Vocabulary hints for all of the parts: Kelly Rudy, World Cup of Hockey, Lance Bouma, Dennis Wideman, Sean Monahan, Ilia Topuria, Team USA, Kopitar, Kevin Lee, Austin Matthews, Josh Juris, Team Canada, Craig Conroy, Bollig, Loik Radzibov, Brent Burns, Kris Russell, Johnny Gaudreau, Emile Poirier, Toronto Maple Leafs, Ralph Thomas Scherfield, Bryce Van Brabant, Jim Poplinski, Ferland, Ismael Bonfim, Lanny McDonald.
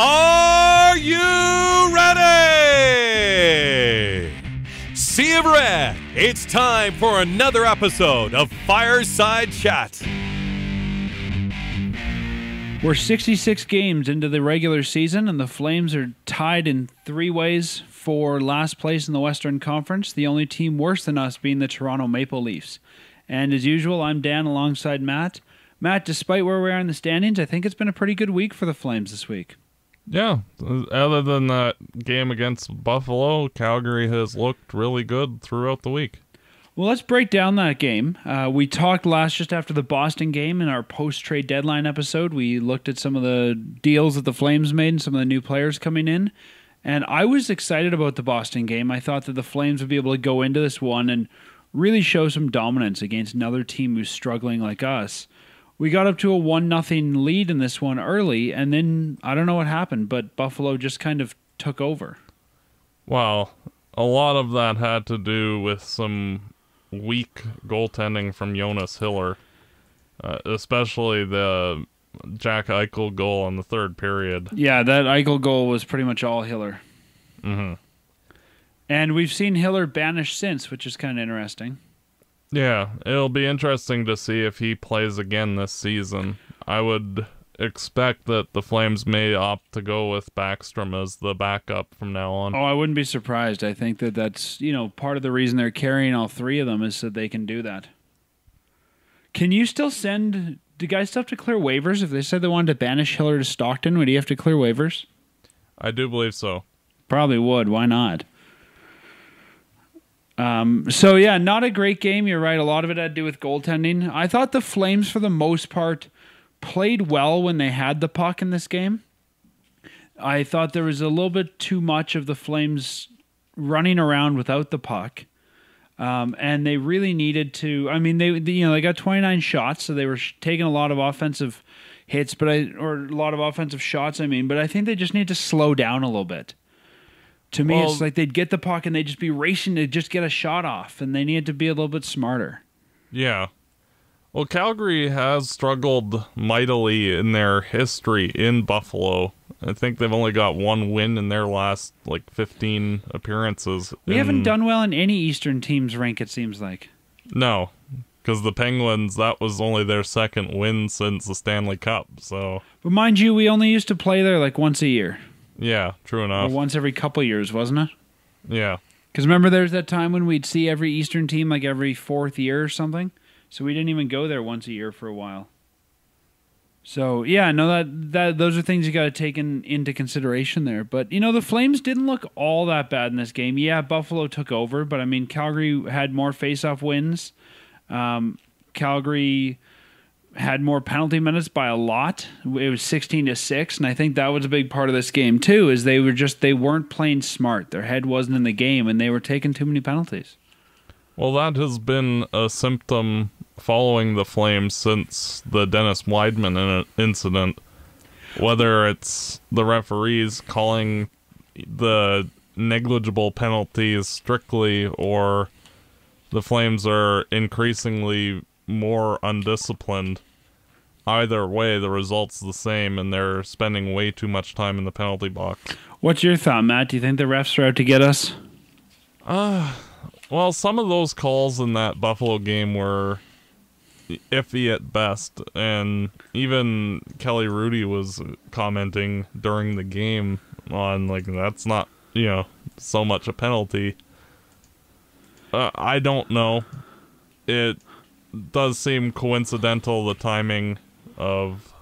Are you ready? Sea of Red, it's time for another episode of Fireside Chat. We're 66 games into the regular season, and the Flames are tied in three ways for last place in the Western Conference, the only team worse than us being the Toronto Maple Leafs. And as usual, I'm Dan alongside Matt. Matt, despite where we are in the standings, I think it's been a pretty good week for the Flames this week. Yeah, other than that game against Buffalo, Calgary has looked really good throughout the week. Well, let's break down that game. We talked just after the Boston game in our post-trade deadline episode. We looked at some of the deals that the Flames made and some of the new players coming in. And I was excited about the Boston game. I thought that the Flames would be able to go into this one and really show some dominance against another team who's struggling like us. We got up to a 1-0 lead in this one early, and then I don't know what happened, but Buffalo just kind of took over. Well, a lot of that had to do with some weak goaltending from Jonas Hiller, especially the Jack Eichel goal in the third period. Yeah, that Eichel goal was pretty much all Hiller. Mm-hmm. And we've seen Hiller banished since, which is kind of interesting. Yeah, it'll be interesting to see if he plays again this season. I would expect that the Flames may opt to go with Bäckström as the backup from now on. Oh, I wouldn't be surprised. I think that that's, you know, part of the reason they're carrying all three of them is so they can do that. Can you still send... Do guys still have to clear waivers? If they said they wanted to banish Hiller to Stockton, would he have to clear waivers? I do believe so. Probably would. Why not? So, yeah, not a great game. You're right. A lot of it had to do with goaltending. I thought the Flames, for the most part, played well when they had the puck in this game. I thought there was a little bit too much of the Flames running around without the puck. And they really needed to, I mean, they got 29 shots, so they were taking a lot of offensive hits, but I think they just need to slow down a little bit. To me, it's like they'd get the puck and they'd just be racing to just get a shot off, and they needed to be a little bit smarter. Yeah. Well, Calgary has struggled mightily in their history in Buffalo. I think they've only got one win in their last, 15 appearances. We haven't done well in any Eastern team's rank, it seems like. No, because the Penguins, that was only their second win since the Stanley Cup, so... But mind you, we only used to play there, once a year. Yeah, true enough. Or once every couple years, wasn't it? Yeah. Because remember there's that time when we'd see every Eastern team, every fourth year or something? So we didn't even go there once a year for a while. So, yeah, no, those are things you got to take into consideration there. But, the Flames didn't look all that bad in this game. Yeah, Buffalo took over, but, Calgary had more face-off wins. Calgary had more penalty minutes by a lot. It was 16-6, and I think that was a big part of this game, too, is they weren't playing smart. Their head wasn't in the game, and they were taking too many penalties. Well, that has been a symptom following the Flames since the Dennis Wideman incident, whether it's the referees calling the negligible penalties strictly or the Flames are increasingly more undisciplined. Either way, the result's the same, and they're spending way too much time in the penalty box. What's your thought, Matt? Do you think the refs are out to get us? Well, some of those calls in that Buffalo game were iffy at best, and even Kelly Rudy was commenting during the game on, that's not, so much a penalty. I don't know. It does seem coincidental, the timing of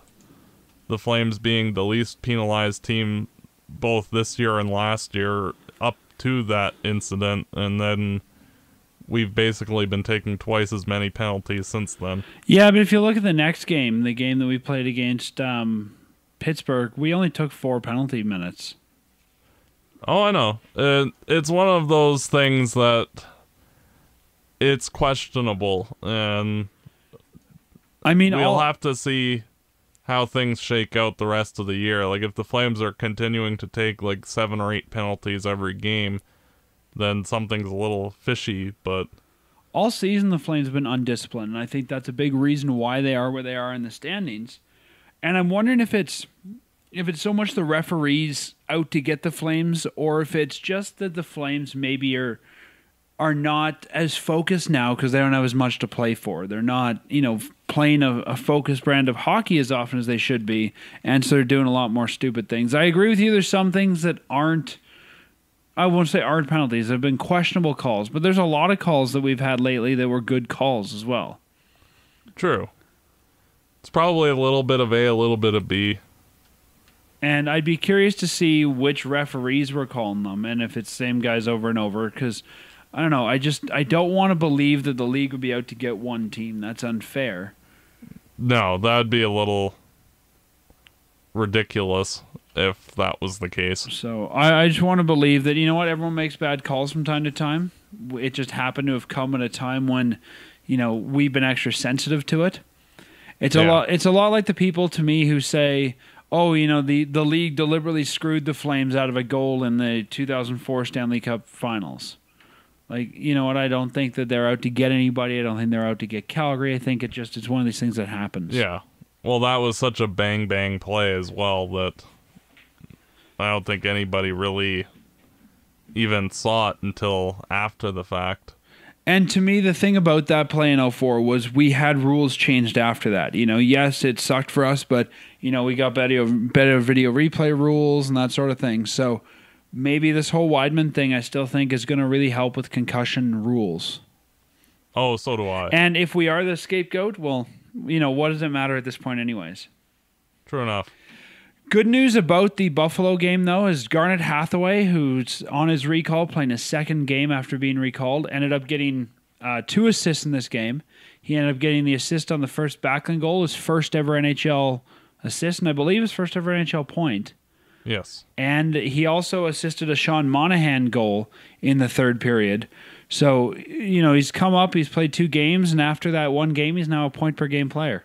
the Flames being the least penalized team both this year and last year up to that incident, and then... We've basically been taking twice as many penalties since then. Yeah, but if you look at the next game, the game that we played against Pittsburgh, we only took 4 penalty minutes. Oh, I know. It's one of those things that it's questionable, and we'll have to see how things shake out the rest of the year. If the Flames are continuing to take 7 or 8 penalties every game, then something's a little fishy, but... All season, the Flames have been undisciplined, and I think that's a big reason why they are where they are in the standings. And I'm wondering if it's if it's so much the referees out to get the Flames, or if it's just that the Flames maybe are not as focused now because they don't have as much to play for. They're not, you know, playing a focused brand of hockey as often as they should be, and so they're doing a lot more stupid things. I agree with you. There's some things that aren't, I won't say aren't penalties. There have been questionable calls, but there's a lot of calls that we've had lately that were good calls as well. True. It's probably a little bit of A, a little bit of B. And I'd be curious to see which referees were calling them and if it's the same guys over and over, because I don't know. I don't want to believe that the league would be out to get one team. That's unfair. No, that would be a little ridiculous if that was the case. So I just want to believe that, you know what, everyone makes bad calls from time to time. It just happened to have come at a time when, you know, we've been extra sensitive to it. It's a lot like the people to me who say, oh, you know, the league deliberately screwed the Flames out of a goal in the 2004 Stanley Cup Finals. Like, you know what, I don't think that they're out to get anybody. I don't think they're out to get Calgary. I think it's one of these things that happens. Yeah. Well, that was such a bang-bang play as well that I don't think anybody really even saw it until after the fact. And to me, the thing about that play in 04 was we had rules changed after that. You know, yes, it sucked for us, but, you know, we got better video replay rules and that sort of thing. So maybe this whole Wideman thing I still think is going to really help with concussion rules. Oh, so do I. And if we are the scapegoat, well, you know, what does it matter at this point anyways? True enough. Good news about the Buffalo game, though, is Garnet Hathaway, who's on his recall, playing his second game after being recalled, ended up getting 2 assists in this game. He ended up getting the assist on the first Backlund goal, his first ever NHL assist, and I believe his first ever NHL point. Yes. And he also assisted a Sean Monahan goal in the third period. So, you know, he's come up, he's played 2 games, and after that one game, he's now a point-per-game player.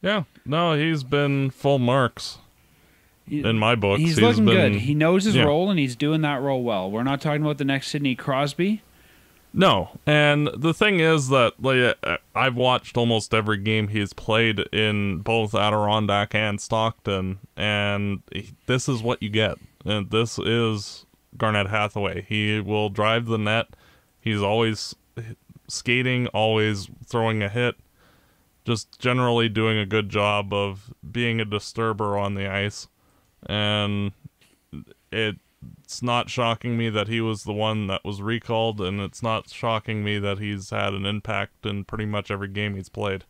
Yeah, no, he's been full marks in my book. He's looking good. He knows his role, and he's doing that role well. We're not talking about the next Sidney Crosby. No, and the thing is that like, I've watched almost every game he's played in both Adirondack and Stockton, and this is what you get. And this is Garnet Hathaway. He will drive the net. He's always skating, always throwing a hit. Just generally doing a good job of being a disturber on the ice. And it's not shocking me that he was the one that was recalled, and it's not shocking me that he's had an impact in pretty much every game he's played.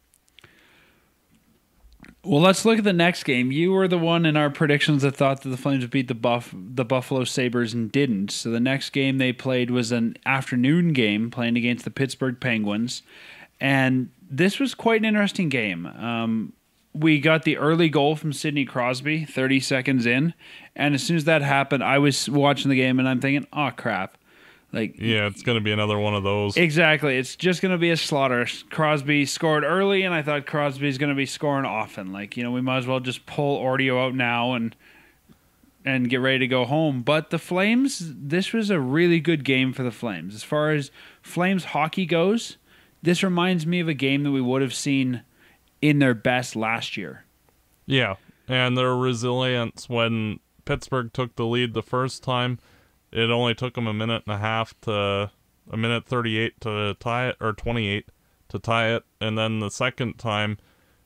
Well, let's look at the next game. You were the one in our predictions that thought that the Flames would beat the Buffalo Sabres and didn't. So the next game they played was an afternoon game playing against the Pittsburgh Penguins. And this was quite an interesting game. We got the early goal from Sidney Crosby, 30 seconds in. And as soon as that happened, I was watching the game and I'm thinking, oh, crap. Like, yeah, it's going to be another one of those. Exactly. It's just going to be a slaughter. Crosby scored early, and I thought Crosby's going to be scoring often. Like, you know, we might as well just pull Ortio out now and get ready to go home. But the Flames, this was a really good game for the Flames. As far as Flames hockey goes, this reminds me of a game that we would have seen in their best last year. Yeah, and their resilience when Pittsburgh took the lead the first time, it only took them a minute 38 to tie it, or 28 to tie it, and then the second time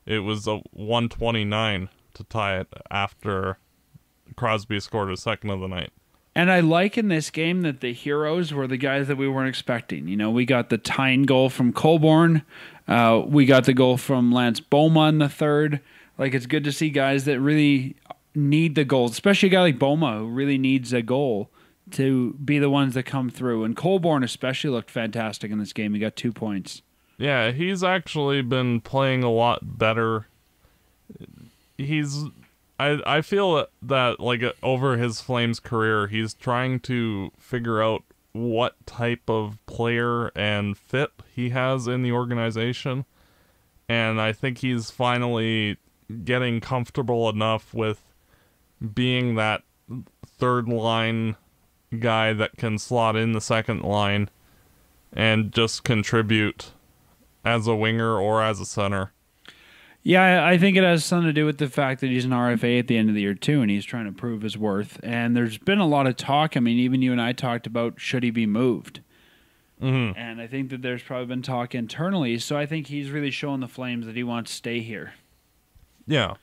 it was a 129 to tie it after Crosby scored his second of the night. And I like in this game that the heroes were the guys that we weren't expecting. You know, we got the tying goal from Colborne. We got the goal from Lance Bouma in the third. Like, it's good to see guys that really need the goals, especially a guy like Bouma who really needs a goal to be the ones that come through. And Colborne especially looked fantastic in this game. He got 2 points. Yeah, he's actually been playing a lot better. He's... I feel that, like, over his Flames career, he's trying to figure out what type of player and fit he has in the organization. And I think he's finally getting comfortable enough with being that third-line guy that can slot in the second line and just contribute as a winger or as a center. Yeah, I think it has something to do with the fact that he's an RFA at the end of the year, too, and he's trying to prove his worth. And there's been a lot of talk. I mean, even you and I talked about, should he be moved? Mm-hmm. And I think that there's probably been talk internally. So I think he's really showing the Flames that he wants to stay here. Yeah.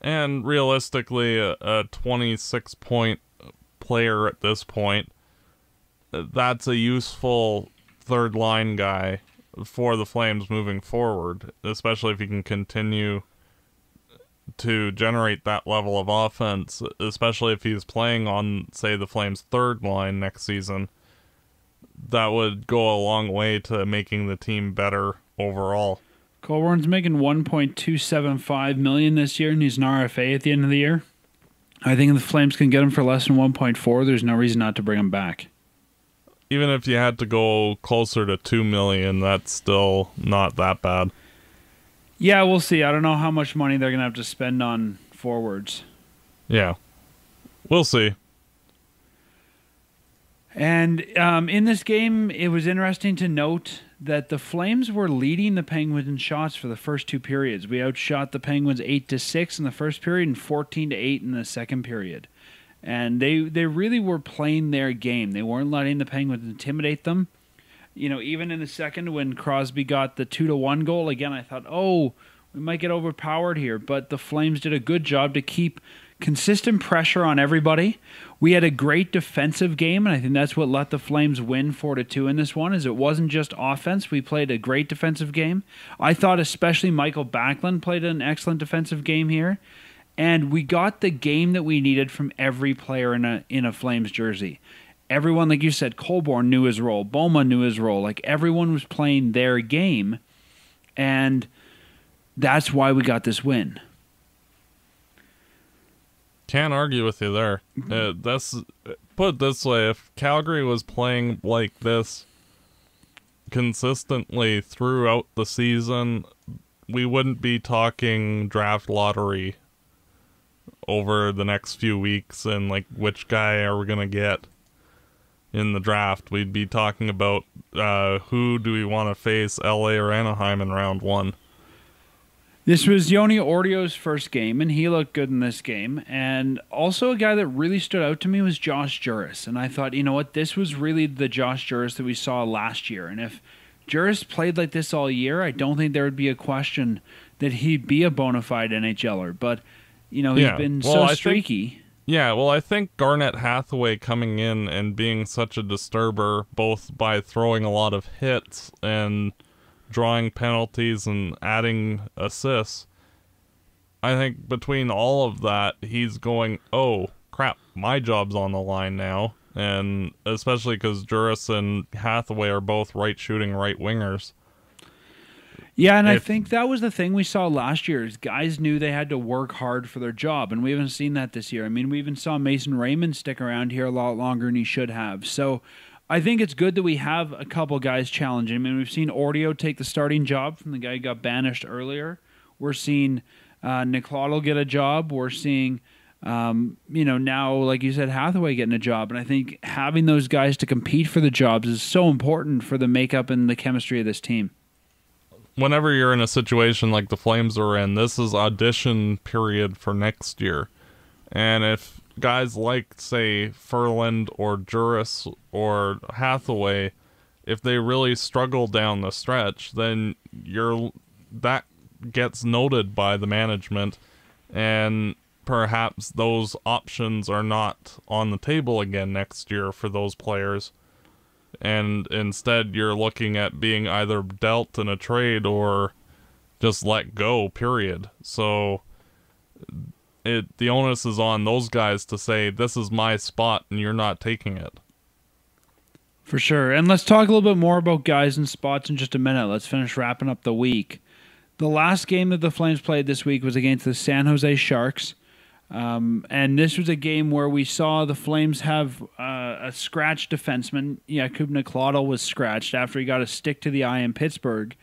And realistically, a 26-point player at this point, that's a useful third-line guy for the Flames moving forward, especially if he can continue to generate that level of offense, especially if he's playing on, say, the Flames' third line next season. That would go a long way to making the team better overall. Colborne's making $1.275 million this year, and he's an RFA at the end of the year. I think if the Flames can get him for less than 1.4, there's no reason not to bring him back. Even if you had to go closer to $2 million, that's still not that bad. Yeah, we'll see. I don't know how much money they're going to have to spend on forwards. Yeah. We'll see. And in this game, it was interesting to note that the Flames were leading the Penguins in shots for the first two periods. We outshot the Penguins 8-6 in the first period and 14-8 in the second period. And they really were playing their game. They weren't letting the Penguins intimidate them. You know, even in the second when Crosby got the 2-1 goal, again, I thought, oh, we might get overpowered here. But the Flames did a good job to keep consistent pressure on everybody. We had a great defensive game, and I think that's what let the Flames win 4-2 in this one, is it wasn't just offense. We played a great defensive game. I thought especially Michael Backlund played an excellent defensive game here. And we got the game that we needed from every player in a Flames jersey. Everyone, like you said, Colborne knew his role. Bouma knew his role. Like, everyone was playing their game. And that's why we got this win. Can't argue with you there. Put it this way, if Calgary was playing like this consistently throughout the season, we wouldn't be talking draft lottery over the next few weeks and like which guy are we gonna get in the draft. We'd be talking about who do we want to face, LA or Anaheim, in round one. This was Joni Ortio's first game, and he looked good in this game. And also a guy that really stood out to me was Josh Juris, and I thought, you know what, this was really the Josh Juris that we saw last year. And if Juris played like this all year, I don't think there would be a question that he'd be a bona fide NHLer. But you know, he's been so streaky. I think Garnet Hathaway coming in and being such a disturber, both by throwing a lot of hits and drawing penalties and adding assists, I think between all of that, he's going, oh, crap, my job's on the line now. And especially because Juris and Hathaway are both right-shooting right-wingers. Yeah, and I think that was the thing we saw last year, is guys knew they had to work hard for their job, and we haven't seen that this year. I mean, we even saw Mason Raymond stick around here a lot longer than he should have. So I think it's good that we have a couple guys challenging. I mean, we've seen Ortio take the starting job from the guy who got banished earlier. We're seeing Nakládal get a job. We're seeing, now, like you said, Hathaway getting a job. And I think having those guys to compete for the jobs is so important for the makeup and the chemistry of this team. Whenever you're in a situation like the Flames are in, this is audition period for next year. And if guys like, say, Ferland or Juris or Hathaway, if they really struggle down the stretch, then that gets noted by the management, and perhaps those options are not on the table again next year for those players. And instead, you're looking at being either dealt in a trade or just let go, period. So the onus is on those guys to say, this is my spot, and you're not taking it. For sure. And let's talk a little bit more about guys and spots in just a minute. Let's finish wrapping up the week. The last game that the Flames played this week was against the San Jose Sharks. And this was a game where we saw the Flames have a scratched defenseman. Jakub Nakládal was scratched after he got a stick to the eye in Pittsburgh.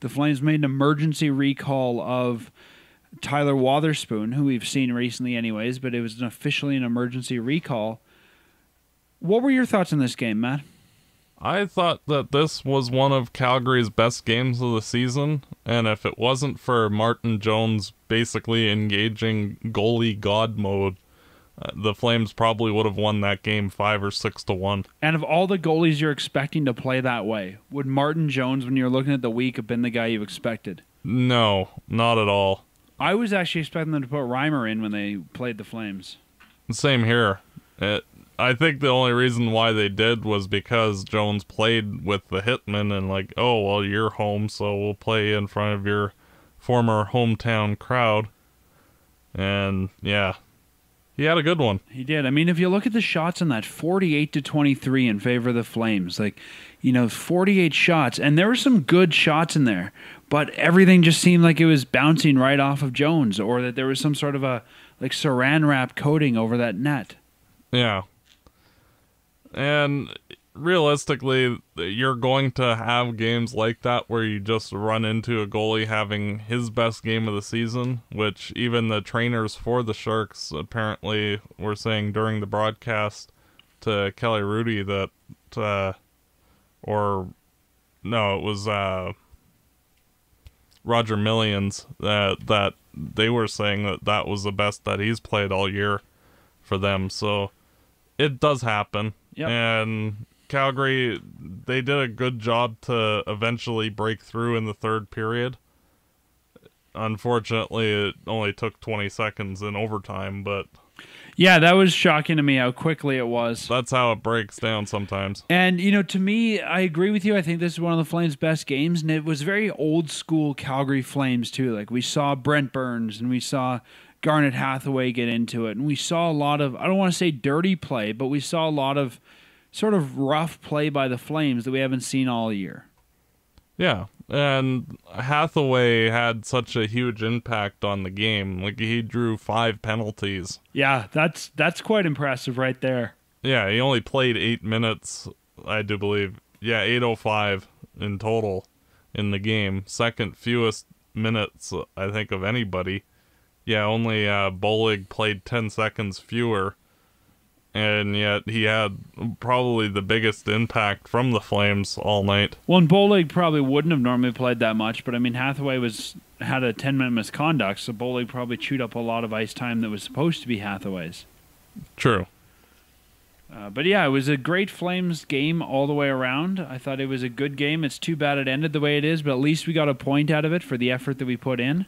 The Flames made an emergency recall of Tyler Wotherspoon, who we've seen recently anyways, but it was officially an emergency recall. What were your thoughts on this game, Matt? I thought that this was one of Calgary's best games of the season, and if it wasn't for Martin Jones basically engaging goalie god mode, the Flames probably would have won that game 5 or 6 to 1. And of all the goalies you're expecting to play that way, would Martin Jones, when you're looking at the week, have been the guy you expected? No, not at all. I was actually expecting them to put Reimer in when they played the Flames. Same here. I think the only reason why they did was because Jones played with the Hitmen and like, oh, well, you're home, so we'll play in front of your former hometown crowd. And, yeah, he had a good one. He did. I mean, if you look at the shots on that, 48 to 23 in favor of the Flames. Like, you know, 48 shots. And there were some good shots in there, but everything just seemed like it was bouncing right off of Jones, or that there was some sort of a, like, saran wrap coating over that net. Yeah. And realistically, you're going to have games like that where you just run into a goalie having his best game of the season, which even the trainers for the Sharks apparently were saying during the broadcast to Kelly Rudy that, Roger Millions, that they were saying that that was the best that he's played all year for them. So it does happen. Yep. And Calgary, they did a good job to eventually break through in the third period. Unfortunately, it only took 20 seconds in overtime, but... Yeah, that was shocking to me how quickly it was. That's how it breaks down sometimes. And, you know, to me, I agree with you. I think this is one of the Flames' best games, and it was very old-school Calgary Flames, too. Like, we saw Brent Burns, and we saw Garnet Hathaway get into it, and we saw a lot of, I don't want to say dirty play, but we saw a lot of sort of rough play by the Flames that we haven't seen all year. Yeah, and Hathaway had such a huge impact on the game. Like, he drew 5 penalties. Yeah, that's quite impressive right there. Yeah, he only played 8 minutes, I do believe. Yeah, 8:05 in total in the game. Second fewest minutes, I think, of anybody. Yeah, only Bollig played 10 seconds fewer, and yet he had probably the biggest impact from the Flames all night. Well, and Bollig probably wouldn't have normally played that much, but I mean, Hathaway had a 10-minute misconduct, so Bollig probably chewed up a lot of ice time that was supposed to be Hathaway's. True. But yeah, it was a great Flames game all the way around. I thought it was a good game. It's too bad it ended the way it is, but at least we got a point out of it for the effort that we put in.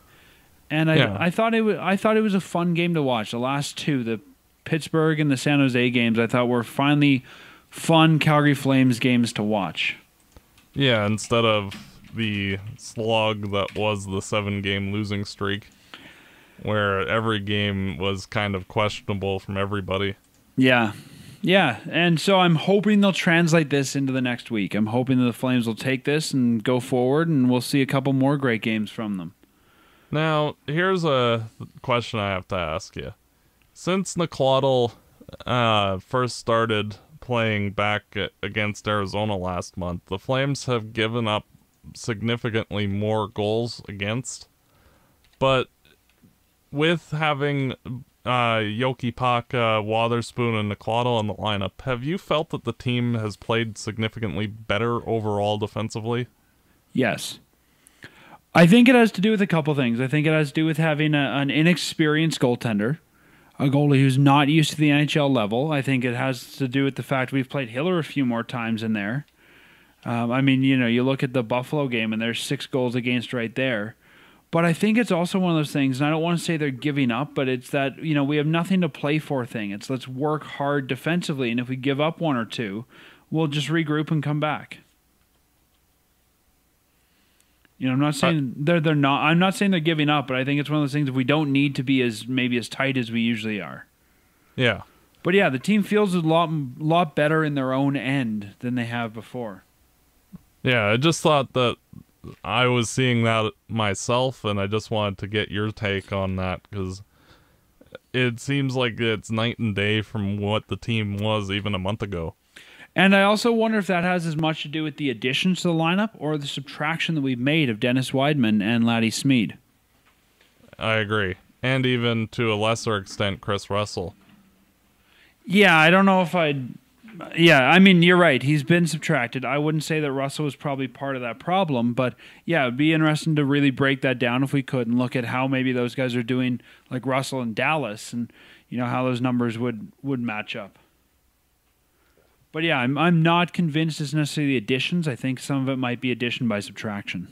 And I thought it was a fun game to watch. The last two, the Pittsburgh and the San Jose games, I thought were finally fun Calgary Flames games to watch. Yeah, instead of the slog that was the 7-game losing streak, where every game was kind of questionable from everybody. Yeah. Yeah, and so I'm hoping they'll translate this into the next week. I'm hoping that the Flames will take this and go forward, and we'll see a couple more great games from them. Now, here's a question I have to ask you. Since Nakládal first started playing back against Arizona last month, the Flames have given up significantly more goals against. But with having Yoki Paka, Wotherspoon, and Nakládal in the lineup, have you felt that the team has played significantly better overall defensively? Yes. I think it has to do with a couple things. I think it has to do with having an inexperienced goaltender, a goalie who's not used to the NHL level. I think it has to do with the fact we've played Hiller a few more times in there. I mean, you know, you look at the Buffalo game and there's 6 goals against right there. But I think it's also one of those things, and I don't want to say they're giving up, but it's that, you know, we have nothing to play for thing. It's let's work hard defensively, and if we give up one or two, we'll just regroup and come back. You know, I'm not saying they're not. I'm not saying they're giving up, but I think it's one of those things. If we don't need to be as tight as we usually are. Yeah. But yeah, the team feels a lot better in their own end than they have before. Yeah, I just thought that I was seeing that myself, and I just wanted to get your take on that because it seems like it's night and day from what the team was even a month ago. And I also wonder if that has as much to do with the additions to the lineup or the subtraction that we've made of Dennis Wideman and Laddie Smead. I agree. And even to a lesser extent, Chris Russell. Yeah, I don't know if I'd Yeah, I mean, you're right. He's been subtracted. I wouldn't say that Russell was probably part of that problem, but yeah, it'd be interesting to really break that down if we could and look at how maybe those guys are doing, like Russell and Dallas, and you know how those numbers would match up. But yeah, I'm not convinced it's necessarily the additions. I think some of it might be addition by subtraction.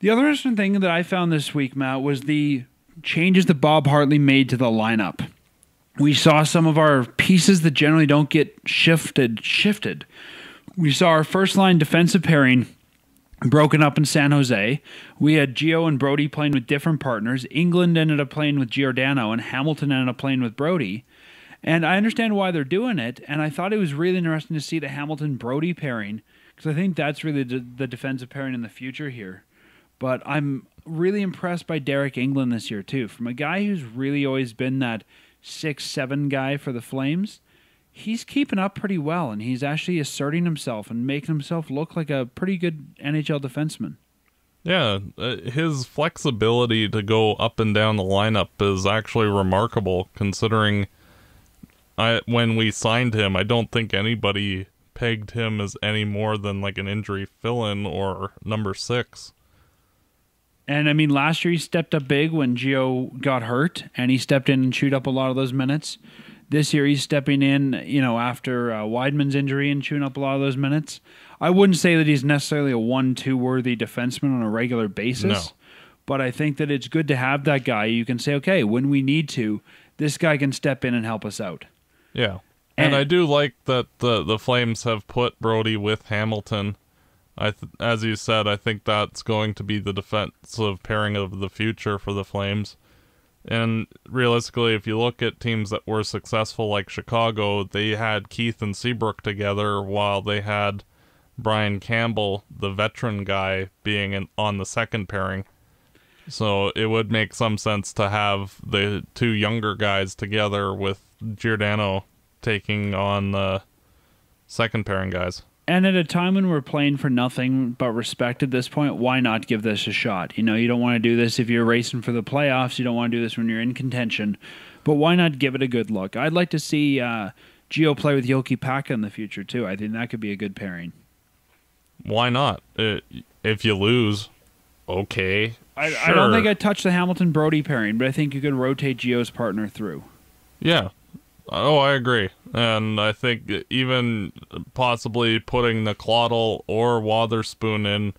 The other interesting thing that I found this week, Matt, was the changes that Bob Hartley made to the lineup. We saw some of our pieces that generally don't get shifted. We saw our first-line defensive pairing broken up in San Jose. We had Gio and Brody playing with different partners. England ended up playing with Giordano, and Hamilton ended up playing with Brody. And I understand why they're doing it, and I thought it was really interesting to see the Hamilton-Brody pairing, because I think that's really the defensive pairing in the future here. But I'm really impressed by Deryk Engelland this year, too. From a guy who's really always been that 6-7 guy for the Flames, he's keeping up pretty well, and he's actually asserting himself and making himself look like a pretty good NHL defenseman. Yeah, his flexibility to go up and down the lineup is actually remarkable, considering when we signed him, I don't think anybody pegged him as any more than like an injury fill-in or number 6. And, I mean, last year he stepped up big when Gio got hurt, and he stepped in and chewed up a lot of those minutes. This year he's stepping in, you know, after Weidman's injury and chewing up a lot of those minutes. I wouldn't say that he's necessarily a 1-2 worthy defenseman on a regular basis. No. But I think that it's good to have that guy. You can say, okay, when we need to, this guy can step in and help us out. Yeah. And I do like that the Flames have put Brody with Hamilton. As you said, I think that's going to be the defensive pairing of the future for the Flames. And realistically, if you look at teams that were successful like Chicago, they had Keith and Seabrook together while they had Brian Campbell, the veteran guy, being on the second pairing. So it would make some sense to have the two younger guys together with Giordano taking on the second pairing guys. And at a time when we're playing for nothing but respect at this point, why not give this a shot? You know, you don't want to do this if you're racing for the playoffs. You don't want to do this when you're in contention. But why not give it a good look? I'd like to see Gio play with Jokeri Pekka in the future, too. I think that could be a good pairing. Why not? If you lose, okay. Sure. I don't think I'd touch the Hamilton-Brody pairing, but I think you could rotate Gio's partner through. Yeah. Oh, I agree. And I think even possibly putting Nakládal or Wotherspoon in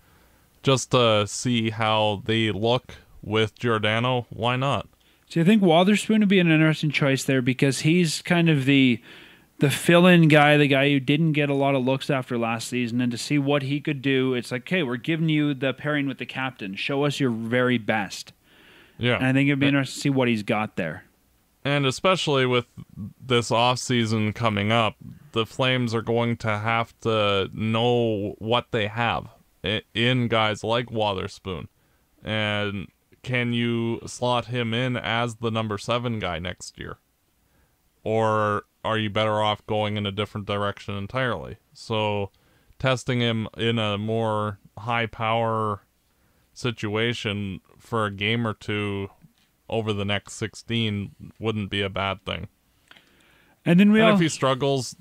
just to see how they look with Giordano, why not? See, I think Wotherspoon would be an interesting choice there because he's kind of the fill-in guy, the guy who didn't get a lot of looks after last season, and to see what he could do, it's like, hey, we're giving you the pairing with the captain. Show us your very best. Yeah. And I think it'd be interesting to see what he's got there. And especially with this offseason coming up, the Flames are going to have to know what they have in guys like Wotherspoon. And can you slot him in as the number 7 guy next year? Or are you better off going in a different direction entirely? So testing him in a more high-power situation for a game or two over the next 16 wouldn't be a bad thing. And then if he struggles,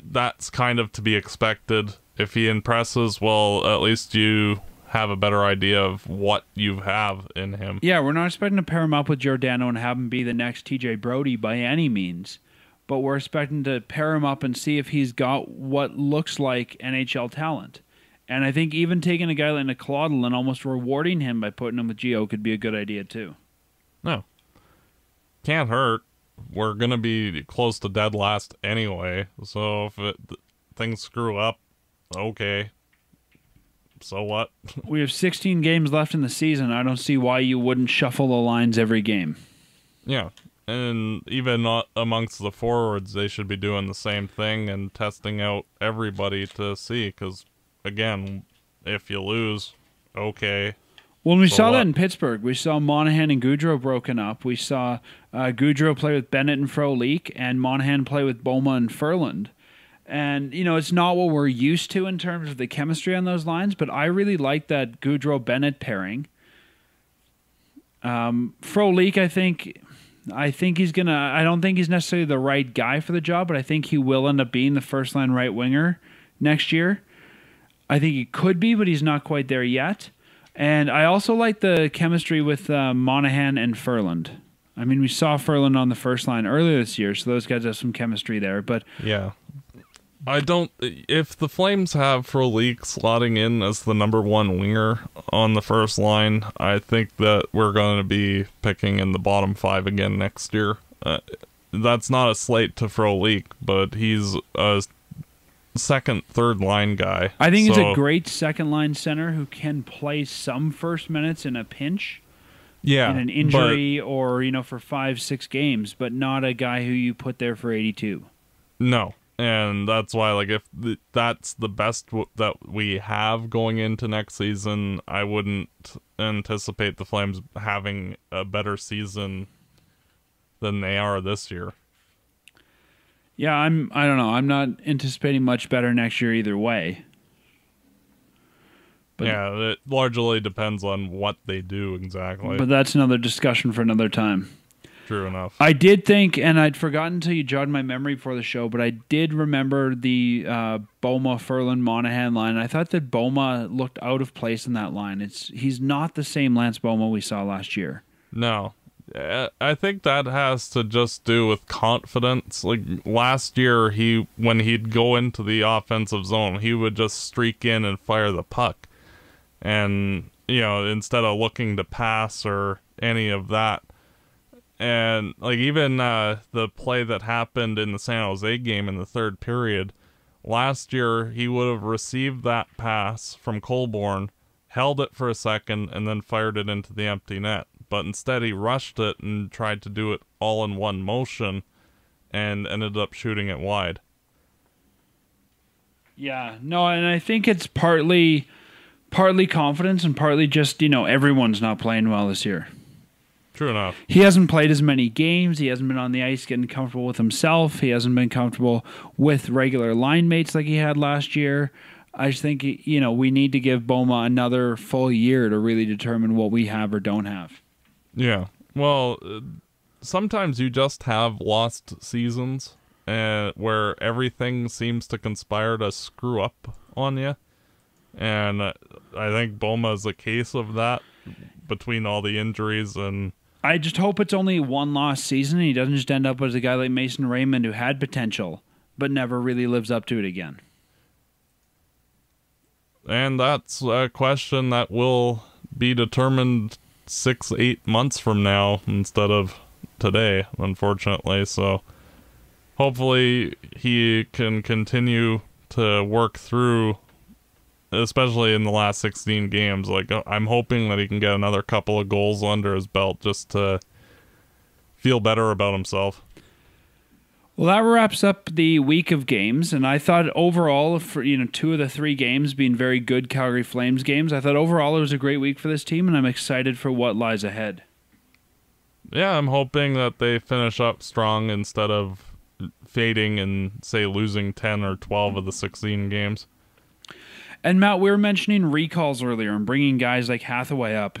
that's kind of to be expected. If he impresses, well, at least you have a better idea of what you have in him. Yeah, we're not expecting to pair him up with Giordano and have him be the next TJ Brody by any means, but we're expecting to pair him up and see if he's got what looks like NHL talent. And I think even taking a guy like Nakládal and almost rewarding him by putting him with Gio could be a good idea too. No. Can't hurt. We're going to be close to dead last anyway, so if things screw up, okay. So what? We have 16 games left in the season. I don't see why you wouldn't shuffle the lines every game. Yeah, and even amongst the forwards, they should be doing the same thing and testing out everybody to see, because, again, if you lose, okay. Well, we saw that in Pittsburgh. We saw Monahan and Goudreau broken up. We saw Goudreau play with Bennett and Frolik, and Monahan play with Bouma and Ferland. And, you know, it's not what we're used to in terms of the chemistry on those lines, but I really like that Goudreau-Bennett pairing. Frolik, I think, I think he's going to... I don't think he's necessarily the right guy for the job, but I think he will end up being the first-line right winger next year. I think he could be, but he's not quite there yet. And I also like the chemistry with Monahan and Ferland. I mean, we saw Ferland on the first line earlier this year, so those guys have some chemistry there. But yeah, I don't... If the Flames have Frolik slotting in as the number one winger on the first line, I think that we're going to be picking in the bottom five again next year. That's not a slight to Frolik, but he's a second, third line guy. I think he's a great second line center who can play some first minutes in a pinch. Yeah, in an injury or, you know, for 5-6 games, but not a guy who you put there for 82. No, and that's why, like, if that's the best that we have going into next season, I wouldn't anticipate the Flames having a better season than they are this year. Yeah, I don't know. I'm not anticipating much better next year either way. But yeah, it largely depends on what they do exactly. But that's another discussion for another time. True enough. I did think, and I'd forgotten until you jogged my memory before the show, but I did remember the Bouma, Ferland, Monahan line. I thought that Bouma looked out of place in that line. He's not the same Lance Bouma we saw last year. No. I think that has to just do with confidence. Like last year, when he'd go into the offensive zone, he would just streak in and fire the puck. And, you know, instead of looking to pass or any of that. And, like, even the play that happened in the San Jose game in the third period, last year he would have received that pass from Colborne, held it for a second, and then fired it into the empty net. But instead he rushed it and tried to do it all in one motion and ended up shooting it wide. Yeah, no, and I think it's partly confidence and partly just, you know, everyone's not playing well this year. True enough. He hasn't played as many games. He hasn't been on the ice getting comfortable with himself. He hasn't been comfortable with regular line mates like he had last year. I just think, you know, we need to give Bouma another full year to really determine what we have or don't have. Yeah. Well, sometimes you just have lost seasons where everything seems to conspire to screw up on you. And I think Bouma is a case of that between all the injuries. And I just hope it's only one lost season and he doesn't just end up as a guy like Mason Raymond who had potential but never really lives up to it again. And that's a question that will be determined 6-8 months from now instead of today, unfortunately. So hopefully he can continue to work through, especially in the last 16 games. Like, I'm hoping that he can get another couple of goals under his belt just to feel better about himself. Well, that wraps up the week of games, and I thought overall, for, you know, 2 of the 3 games being very good Calgary Flames games, I thought overall it was a great week for this team, and I'm excited for what lies ahead. Yeah, I'm hoping that they finish up strong instead of fading and, say, losing 10 or 12 of the 16 games. And, Matt, we were mentioning recalls earlier and bringing guys like Hathaway up.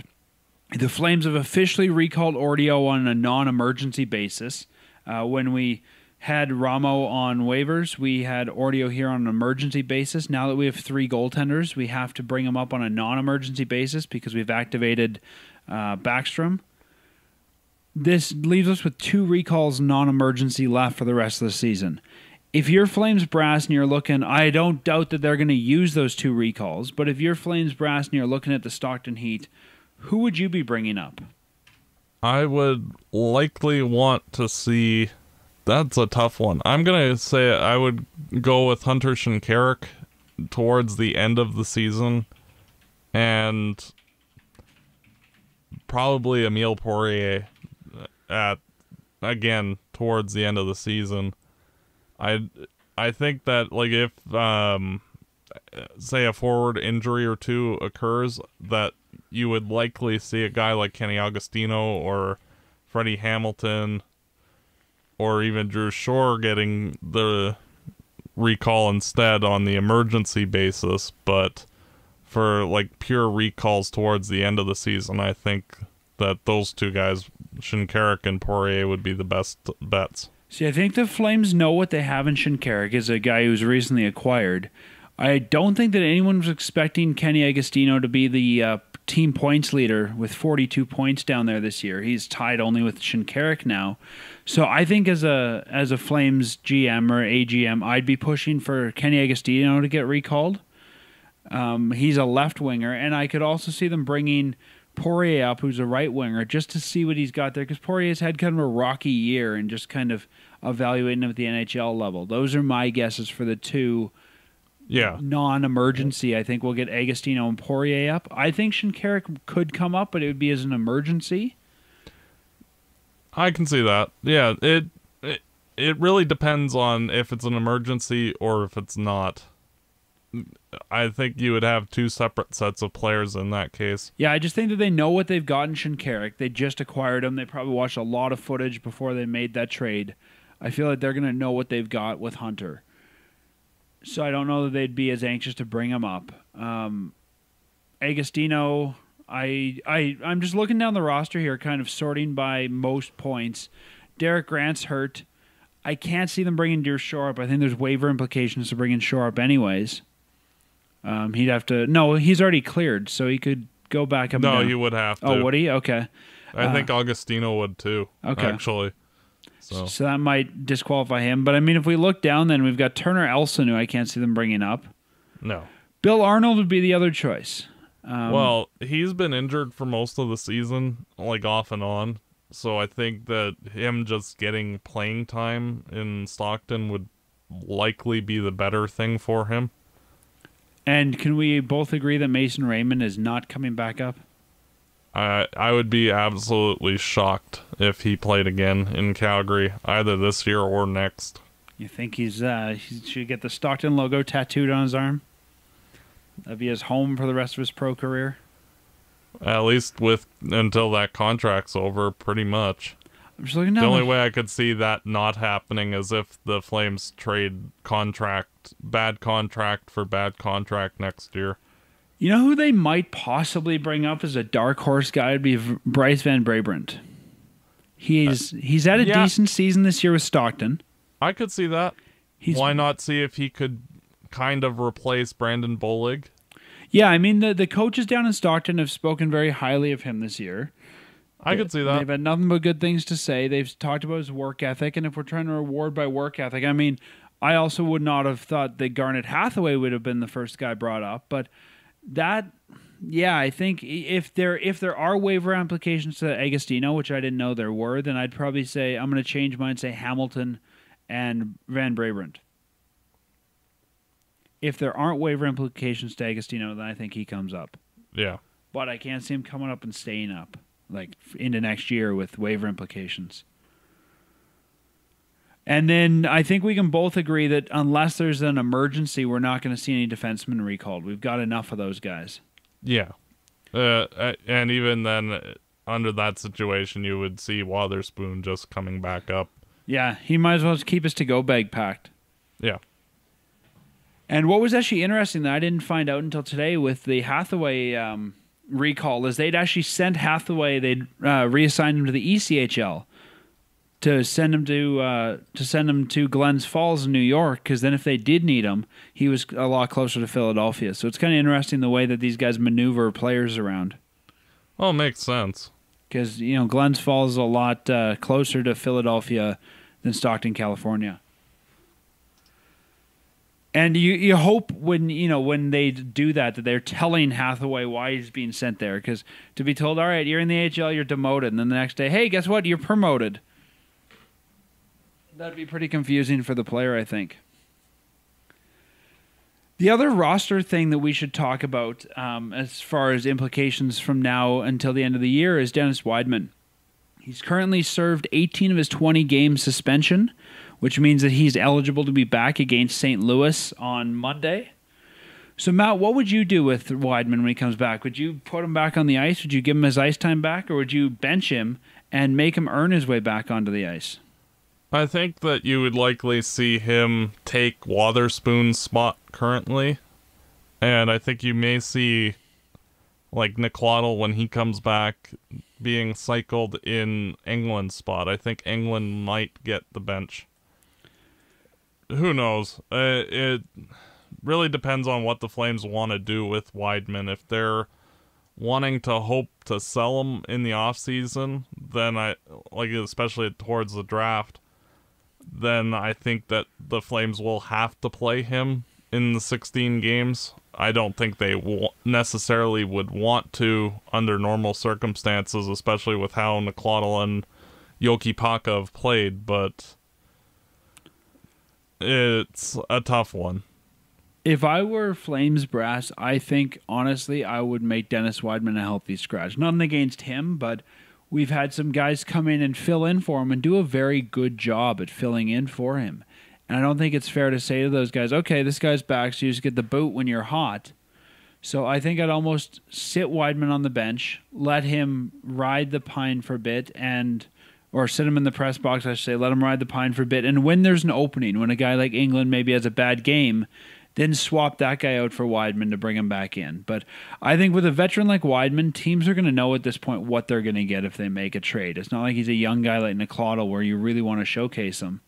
The Flames have officially recalled Ortio on a non-emergency basis. When we had Ramo on waivers, we had Ortio here on an emergency basis. Now that we have 3 goaltenders, we have to bring them up on a non-emergency basis because we've activated Bäckström. This leaves us with 2 recalls non-emergency left for the rest of the season. If you're Flames brass and you're looking, I don't doubt that they're going to use those 2 recalls, but if you're Flames brass and you're looking at the Stockton Heat, who would you be bringing up? I would likely want to see... That's a tough one. I'm going to say I would go with Hunter Shinkaruk towards the end of the season and probably Emile Poirier towards the end of the season. I think that, like, if say a forward injury or 2 occurs, that you would likely see a guy like Kenny Agostino or Freddie Hamilton or even Drew Shore getting the recall instead on the emergency basis. But for, like, pure recalls towards the end of the season, I think that those 2 guys Shinkaruk and Poirier would be the best bets. See, I think the Flames know what they have in Shinkaruk, is a guy who's recently acquired. I don't think that anyone was expecting Kenny Agostino to be the team points leader with 42 points down there this year. He's tied only with Shinkaruk now. So I think as a Flames GM or AGM, I'd be pushing for Kenny Agostino to get recalled. He's a left winger, and I could also see them bringing Poirier up, who's a right winger, just to see what he's got there, because Poirier's had kind of a rocky year and just kind of evaluating him at the NHL level. Those are my guesses for the two. Yeah, non-emergency. I think we'll get Agostino and Poirier up. I think Shinkaruk could come up, but it would be as an emergency. I can see that. Yeah, it really depends on if it's an emergency or if it's not. I think you would have two separate sets of players in that case. Yeah, I just think that they know what they've got in Shinkaruk. They just acquired him. They probably watched a lot of footage before they made that trade. I feel like they're going to know what they've got with Hunter. So I don't know that they'd be as anxious to bring him up. Agostino, I'm just looking down the roster here, kind of sorting by most points. Derek Grant's hurt. I can't see them bringing Shore up. I think there's waiver implications to bringing Shore up anyways. He'd have to... No, he's already cleared, so he could go back up. No, he would have to. Oh, would he? Okay. I think Agostino would too, okay. Actually. So that might disqualify him. But, I mean, if we look down, then we've got Turner Elson, who I can't see them bringing up. No. Bill Arnold would be the other choice. Well, he's been injured for most of the season, like off and on. So I think that him just getting playing time in Stockton would likely be the better thing for him. And can we both agree that Mason Raymond is not coming back up? I would be absolutely shocked if he played again in Calgary, either this year or next. You think he should get the Stockton logo tattooed on his arm? That'd be his home for the rest of his pro career. At least until that contract's over, pretty much. I'm just looking down. The only way I could see that not happening is if the Flames trade bad contract for bad contract next year. You know who they might possibly bring up as a dark horse guy would be Bryce Van Brabant. He's had a decent season this year with Stockton. I could see that. Why not see if he could kind of replace Brandon Bollig? Yeah, I mean, the coaches down in Stockton have spoken very highly of him this year. I could see that. They've had nothing but good things to say. They've talked about his work ethic, and if we're trying to reward by work ethic, I mean, I also would not have thought that Garnet Hathaway would have been the first guy brought up, but... I think if there are waiver applications to Agostino, which I didn't know there were, then I'd probably say I'm going to change mine and say Hamilton and Van Brabant. If there aren't waiver implications to Agostino, then I think he comes up. Yeah. But I can't see him coming up and staying up, like, into next year with waiver implications. And then I think we can both agree that unless there's an emergency, we're not going to see any defensemen recalled. We've got enough of those guys. Yeah. And even then, under that situation, you would see Wotherspoon just coming back up. Yeah, he might as well just keep his to-go bag packed. Yeah. And what was actually interesting that I didn't find out until today with the Hathaway recall is they'd actually sent Hathaway, they'd reassigned him to the ECHL. To send him to Glens Falls in New York, because then if they did need him, he was a lot closer to Philadelphia. So it's kind of interesting the way that these guys maneuver players around. Well, makes sense. Because, you know, Glens Falls is a lot closer to Philadelphia than Stockton, California. And you hope when they do that they're telling Hathaway why he's being sent there. Because to be told, all right, you're in the AHL, you're demoted. And then the next day, hey, guess what? You're promoted. That'd be pretty confusing for the player, I think. The other roster thing that we should talk about as far as implications from now until the end of the year is Dennis Wideman. He's currently served 18 of his 20-game suspension, which means that he's eligible to be back against St. Louis on Monday. So, Matt, what would you do with Wideman when he comes back? Would you put him back on the ice? Would you give him his ice time back? Or would you bench him and make him earn his way back onto the ice? I think that you would likely see him take Wotherspoon's spot currently. And I think you may see, like, Nakládal, when he comes back, being cycled in England's spot. I think England might get the bench. Who knows? It really depends on what the Flames want to do with Wideman. If they're wanting to hope to sell him in the offseason, then I like, especially towards the draft, then I think that the Flames will have to play him in the 16 games. I don't think they necessarily would want to under normal circumstances, especially with how Nakládal and Jokey Paka have played, but it's a tough one. If I were Flames brass, I think, honestly, I would make Dennis Wideman a healthy scratch. Nothing against him, but we've had some guys come in and fill in for him and do a very good job at filling in for him. And I don't think it's fair to say to those guys, okay, this guy's back, so you just get the boot when you're hot. So I think I'd almost sit Wideman on the bench, let him ride the pine for a bit, and... or sit him in the press box, I should say, let him ride the pine for a bit. And when there's an opening, when a guy like England maybe has a bad game... then swap that guy out for Wideman to bring him back in. But I think with a veteran like Wideman, teams are going to know at this point what they're going to get if they make a trade. It's not like he's a young guy like Nakládal where you really want to showcase him.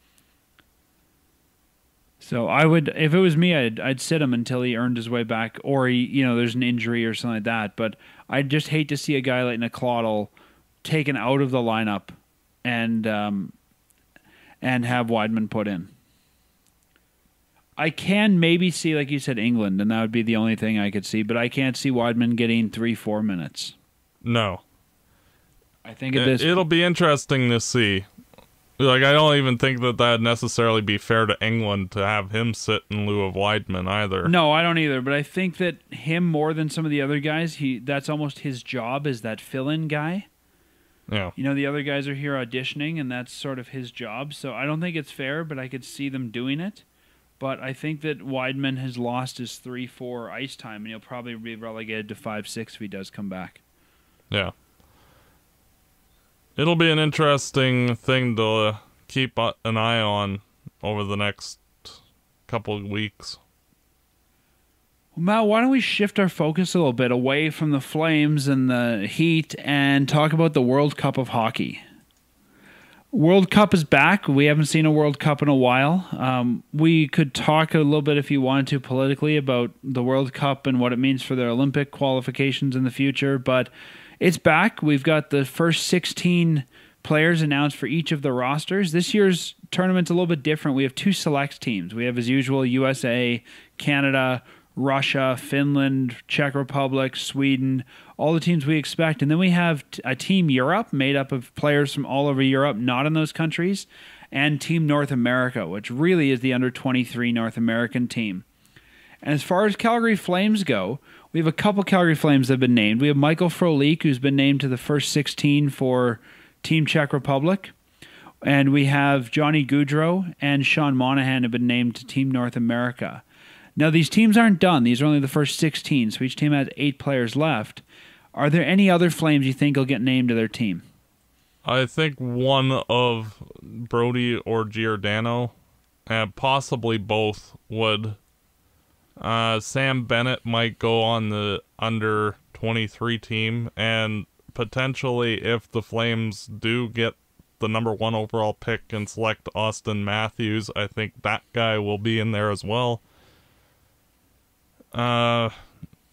So I would, if it was me, I'd sit him until he earned his way back, or he, you know, there's an injury or something like that. But I just hate to see a guy like Nakládal taken out of the lineup and have Wideman put in. I can maybe see, like you said, England, and that would be the only thing I could see, but I can't see Wideman getting 3-4 minutes. No. I think at this it'll be interesting to see. Like, I don't even think that that'd necessarily be fair to England to have him sit in lieu of Wideman either. No, I don't either, but I think that him more than some of the other guys, that's almost his job, is that fill-in guy. Yeah. You know, the other guys are here auditioning, and that's sort of his job, so I don't think it's fair, but I could see them doing it. But I think that Wideman has lost his 3-4 ice time, and he'll probably be relegated to 5-6 if he does come back. Yeah. It'll be an interesting thing to keep an eye on over the next couple of weeks. Well, Matt, why don't we shift our focus a little bit away from the Flames and the Heat and talk about the World Cup of hockey? World Cup is back. We haven't seen a World Cup in a while. We could talk a little bit, if you wanted to, politically about the World Cup and what it means for their Olympic qualifications in the future, but it's back. We've got the first 16 players announced for each of the rosters. This year's tournament's a little bit different. We have two select teams. We have, as usual, USA, Canada, Russia, Finland, Czech Republic, Sweden, all the teams we expect. And then we have a Team Europe made up of players from all over Europe, not in those countries, and Team North America, which really is the under-23 North American team. And as far as Calgary Flames go, we have a couple Calgary Flames that have been named. We have Michael Frolik, who's been named to the first 16 for Team Czech Republic. And we have Johnny Gaudreau and Sean Monahan have been named to Team North America. Now, these teams aren't done. These are only the first 16, so each team has 8 players left. Are there any other Flames you think will get named to their team? I think one of Brody or Giordano, and possibly both, would. Sam Bennett might go on the under-23 team, and potentially if the Flames do get the number 1 overall pick and select Austin Matthews, I think that guy will be in there as well.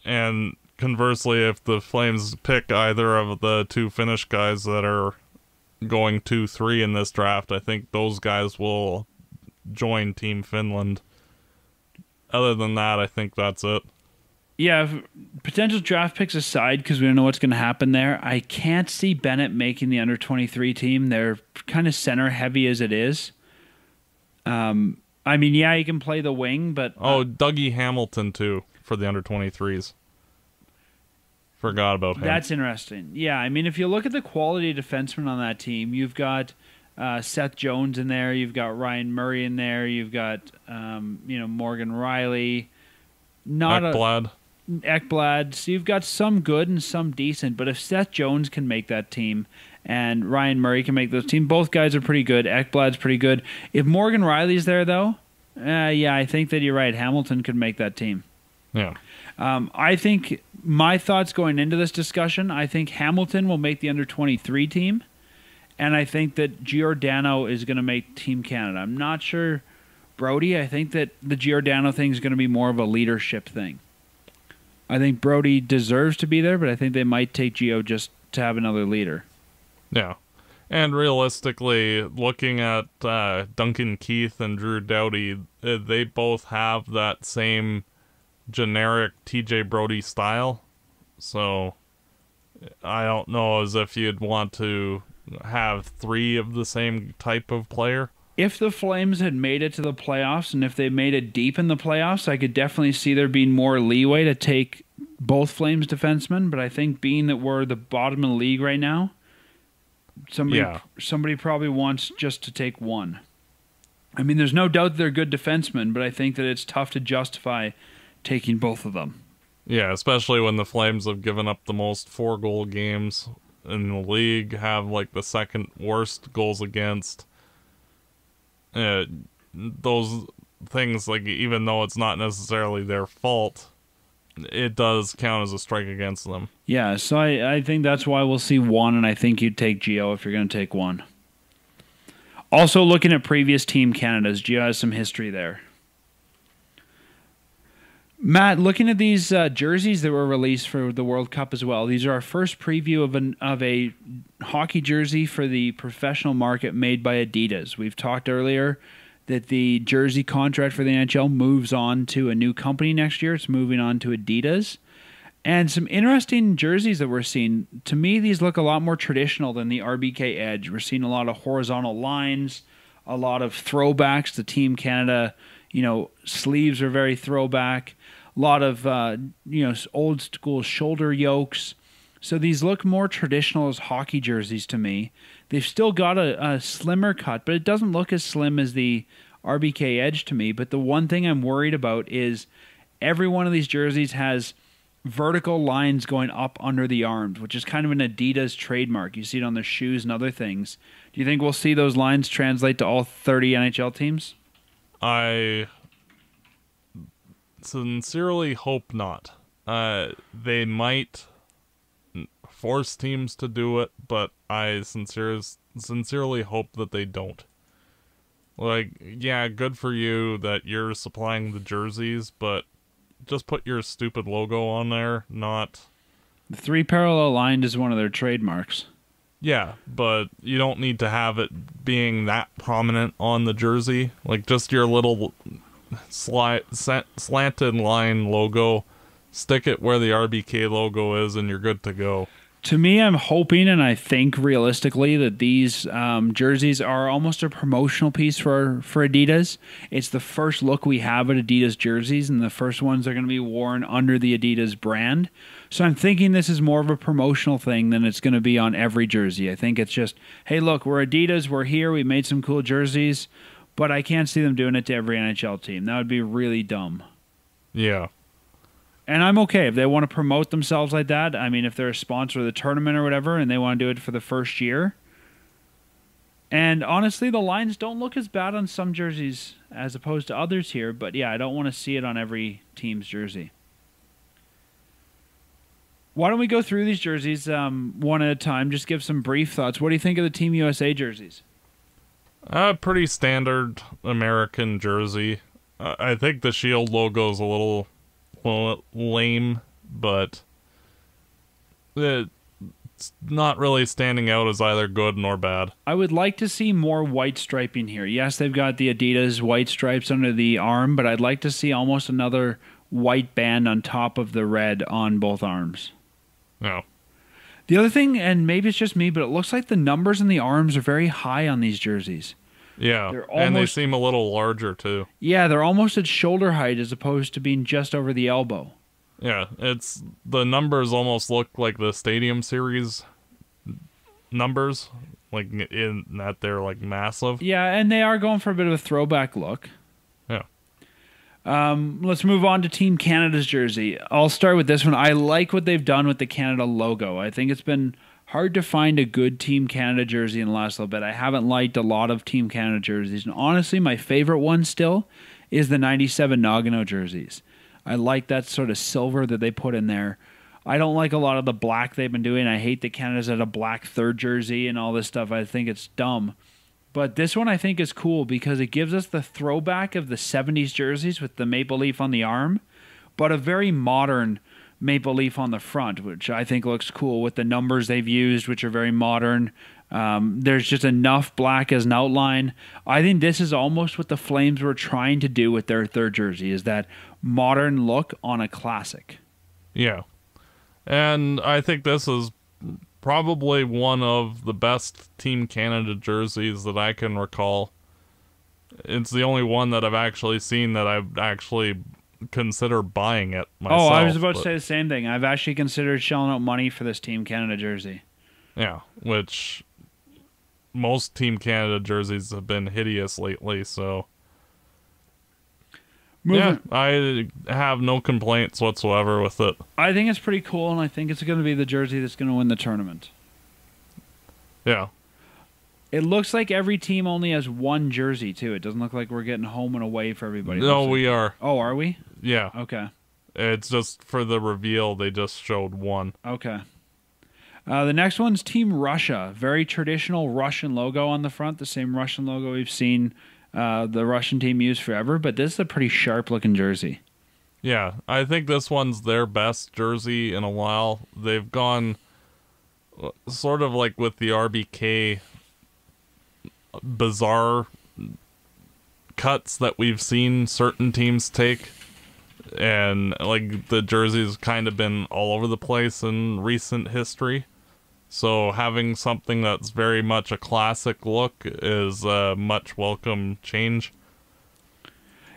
And conversely, if the Flames pick either of the 2 Finnish guys that are going 2-3 in this draft, I think those guys will join Team Finland. Other than that, I think that's it. Yeah, potential draft picks aside, because we don't know what's going to happen there, I can't see Bennett making the under-23 team. They're kind of center-heavy as it is. I mean, yeah, he can play the wing, but... oh, Dougie Hamilton, too, for the under-23s. Forgot about him. That's interesting. Yeah, I mean, if you look at the quality defensemen on that team, you've got Seth Jones in there, you've got Ryan Murray in there, you've got, you know, Morgan Riley. Ekblad. So you've got some good and some decent, but if Seth Jones can make that team... and Ryan Murray can make those team. Both guys are pretty good. Ekblad's pretty good. If Morgan Riley's there, though, yeah, I think that you're right. Hamilton could make that team. Yeah. I think my thoughts going into this discussion, I think Hamilton will make the under-23 team, and I think that Giordano is going to make Team Canada. I'm not sure Brody. I think that the Giordano thing is going to be more of a leadership thing. I think Brody deserves to be there, but I think they might take Gio just to have another leader. Yeah. And realistically, looking at Duncan Keith and Drew Doughty, they both have that same generic TJ Brody style. So I don't know as if you'd want to have three of the same type of player. If the Flames had made it to the playoffs, and if they made it deep in the playoffs, I could definitely see there being more leeway to take both Flames defensemen. But I think being that we're the bottom of the league right now, somebody probably wants just to take one. I mean, there's no doubt they're good defensemen, but I think that it's tough to justify taking both of them. Yeah, especially when the Flames have given up the most four-goal games in the league, have like the second worst goals against. Those things, like, even though it's not necessarily their fault, it does count as a strike against them. Yeah, so I think that's why we'll see one, and I think you'd take Gio if you're going to take one. Also, looking at previous Team Canada's, Gio has some history there. Matt, looking at these jerseys that were released for the World Cup as well, these are our first preview of a hockey jersey for the professional market made by Adidas. We've talked earlier that the jersey contract for the NHL moves on to a new company next year. It's moving on to Adidas. And some interesting jerseys that we're seeing. To me, these look a lot more traditional than the RBK Edge. We're seeing a lot of horizontal lines, a lot of throwbacks. The Team Canada, sleeves are very throwback. A lot of, old school shoulder yokes. So these look more traditional as hockey jerseys to me. They've still got a slimmer cut, but it doesn't look as slim as the RBK Edge to me. But the one thing I'm worried about is every one of these jerseys has vertical lines going up under the arms, which is kind of an Adidas trademark. You see it on their shoes and other things. Do you think we'll see those lines translate to all 30 NHL teams? I sincerely hope not. They might force teams to do it, but I sincerely hope that they don't. Like, yeah, good for you that you're supplying the jerseys, but just put your stupid logo on there, not... The three parallel line is one of their trademarks. Yeah, but you don't need to have it being that prominent on the jersey. Like, just your little slanted line logo, stick it where the RBK logo is, and you're good to go. To me, I'm hoping, and I think realistically, that these jerseys are almost a promotional piece for Adidas. It's the first look we have at Adidas jerseys, and the first ones are going to be worn under the Adidas brand. So I'm thinking this is more of a promotional thing than it's going to be on every jersey. I think it's just, hey, look, we're Adidas, we're here, we made some cool jerseys, but I can't see them doing it to every NHL team. That would be really dumb. Yeah. And I'm okay if they want to promote themselves like that. I mean, if they're a sponsor of the tournament or whatever and they want to do it for the first year. And honestly, the lines don't look as bad on some jerseys as opposed to others here. But yeah, I don't want to see it on every team's jersey. Why don't we go through these jerseys one at a time? Just give some brief thoughts. What do you think of the Team USA jerseys? Pretty standard American jersey. I think the Shield logo is a little... well, lame, but it's not really standing out as either good nor bad. I would like to see more white striping here. Yes, they've got the Adidas white stripes under the arm, but I'd like to see almost another white band on top of the red on both arms. Oh. The other thing, and maybe it's just me, but it looks like the numbers in the arms are very high on these jerseys. Yeah, and they seem a little larger, too. Yeah, they're almost at shoulder height as opposed to being just over the elbow. Yeah, the numbers almost look like the Stadium Series numbers, like in that they're like massive. Yeah, and they are going for a bit of a throwback look. Yeah. Let's move on to Team Canada's jersey. I'll start with this one. I like what they've done with the Canada logo. I think it's been... hard to find a good Team Canada jersey in the last little bit. I haven't liked a lot of Team Canada jerseys. And honestly, my favorite one still is the 97 Nagano jerseys. I like that sort of silver that they put in there. I don't like a lot of the black they've been doing. I hate that Canada's at a black third jersey and all this stuff. I think it's dumb. But this one I think is cool because it gives us the throwback of the 70s jerseys with the maple leaf on the arm, but a very modern maple leaf on the front, which I think looks cool with the numbers they've used, which are very modern. There's just enough black as an outline. I think this is almost what the Flames were trying to do with their third jersey, is that modern look on a classic. Yeah. And I think this is probably one of the best Team Canada jerseys that I can recall. It's the only one that I've actually seen that I've actually considered buying it myself. Oh, I was about to say the same thing. I've actually considered shelling out money for this Team Canada jersey. Yeah, which most Team Canada jerseys have been hideous lately, so... Yeah, I have no complaints whatsoever with it. I think it's pretty cool, and I think it's going to be the jersey that's going to win the tournament. Yeah. It looks like every team only has one jersey, too. It doesn't look like we're getting home and away for everybody. No, we are. Oh, are we? Yeah. Okay. It's just for the reveal, they just showed one. Okay. The next one's Team Russia. Very traditional Russian logo on the front, the same Russian logo we've seen the Russian team used forever, but this is a pretty sharp-looking jersey. Yeah, I think this one's their best jersey in a while. They've gone sort of like with the RBK bizarre cuts that we've seen certain teams take, and like the jersey's kind of been all over the place in recent history. So having something that's very much a classic look is a much welcome change.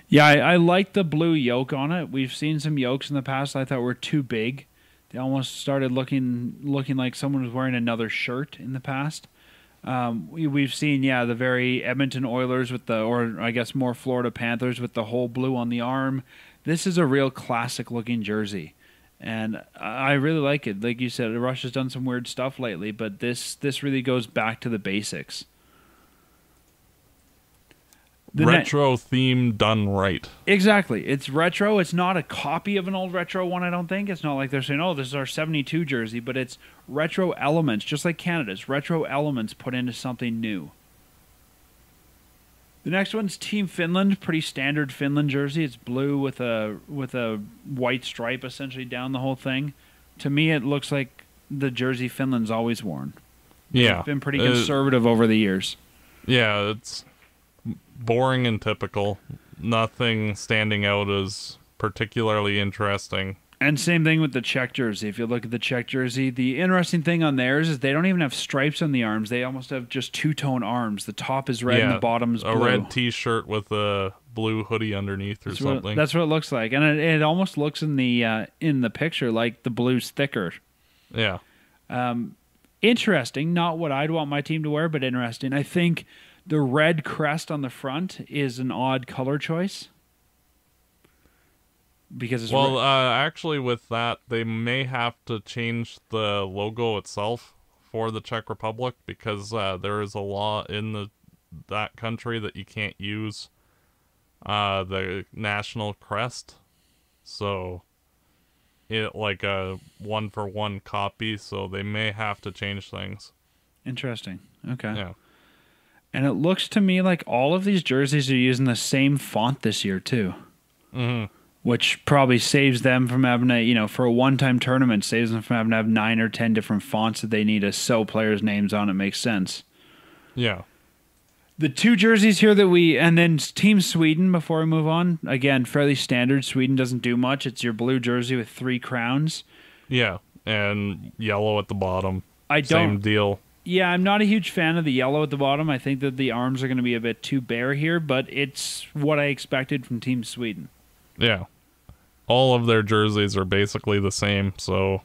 Yeah, I like the blue yoke on it. We've seen some yokes in the past I thought were too big. They almost started looking like someone was wearing another shirt in the past. We've seen, yeah, the very Edmonton Oilers with the, or I guess more Florida Panthers with the whole blue on the arm. This is a real classic-looking jersey. And I really like it. Like you said, Russia's done some weird stuff lately, but this really goes back to the basics. The retro theme done right. Exactly. It's retro. It's not a copy of an old retro one, I don't think. It's not like they're saying, oh, this is our 72 jersey, but it's retro elements, just like Canada's. Retro elements put into something new. The next one's Team Finland, pretty standard Finland jersey. It's blue with a white stripe essentially down the whole thing. To me, it looks like the jersey Finland's always worn. Yeah. It's been pretty conservative over the years. Yeah, it's boring and typical. Nothing standing out as particularly interesting. And same thing with the Czech jersey. If you look at the Czech jersey, the interesting thing on theirs is they don't even have stripes on the arms. They almost have just two-tone arms. The top is red, yeah, and the bottom's blue. A red T-shirt with a blue hoodie underneath, or that's something. That's what it looks like. And it almost looks in the picture like the blue's thicker. Yeah. Interesting. Not what I'd want my team to wear, but interesting. I think the red crest on the front is an odd color choice. Because it's actually with that, they may have to change the logo itself for the Czech Republic, because there is a law in that country that you can't use the national crest. So it like a one-for-one copy, so they may have to change things. Interesting. Okay. Yeah. And it looks to me like all of these jerseys are using the same font this year too. Mm-hmm. Which probably saves them from having to, for a one-time tournament, saves them from having to have 9 or 10 different fonts that they need to sew players' names on. It makes sense. Yeah. The two jerseys here and then Team Sweden, before we move on, again, fairly standard. Sweden doesn't do much. It's your blue jersey with 3 crowns. Yeah, and yellow at the bottom. Same deal. Yeah, I'm not a huge fan of the yellow at the bottom. I think that the arms are going to be a bit too bare here, but it's what I expected from Team Sweden. Yeah. All of their jerseys are basically the same, so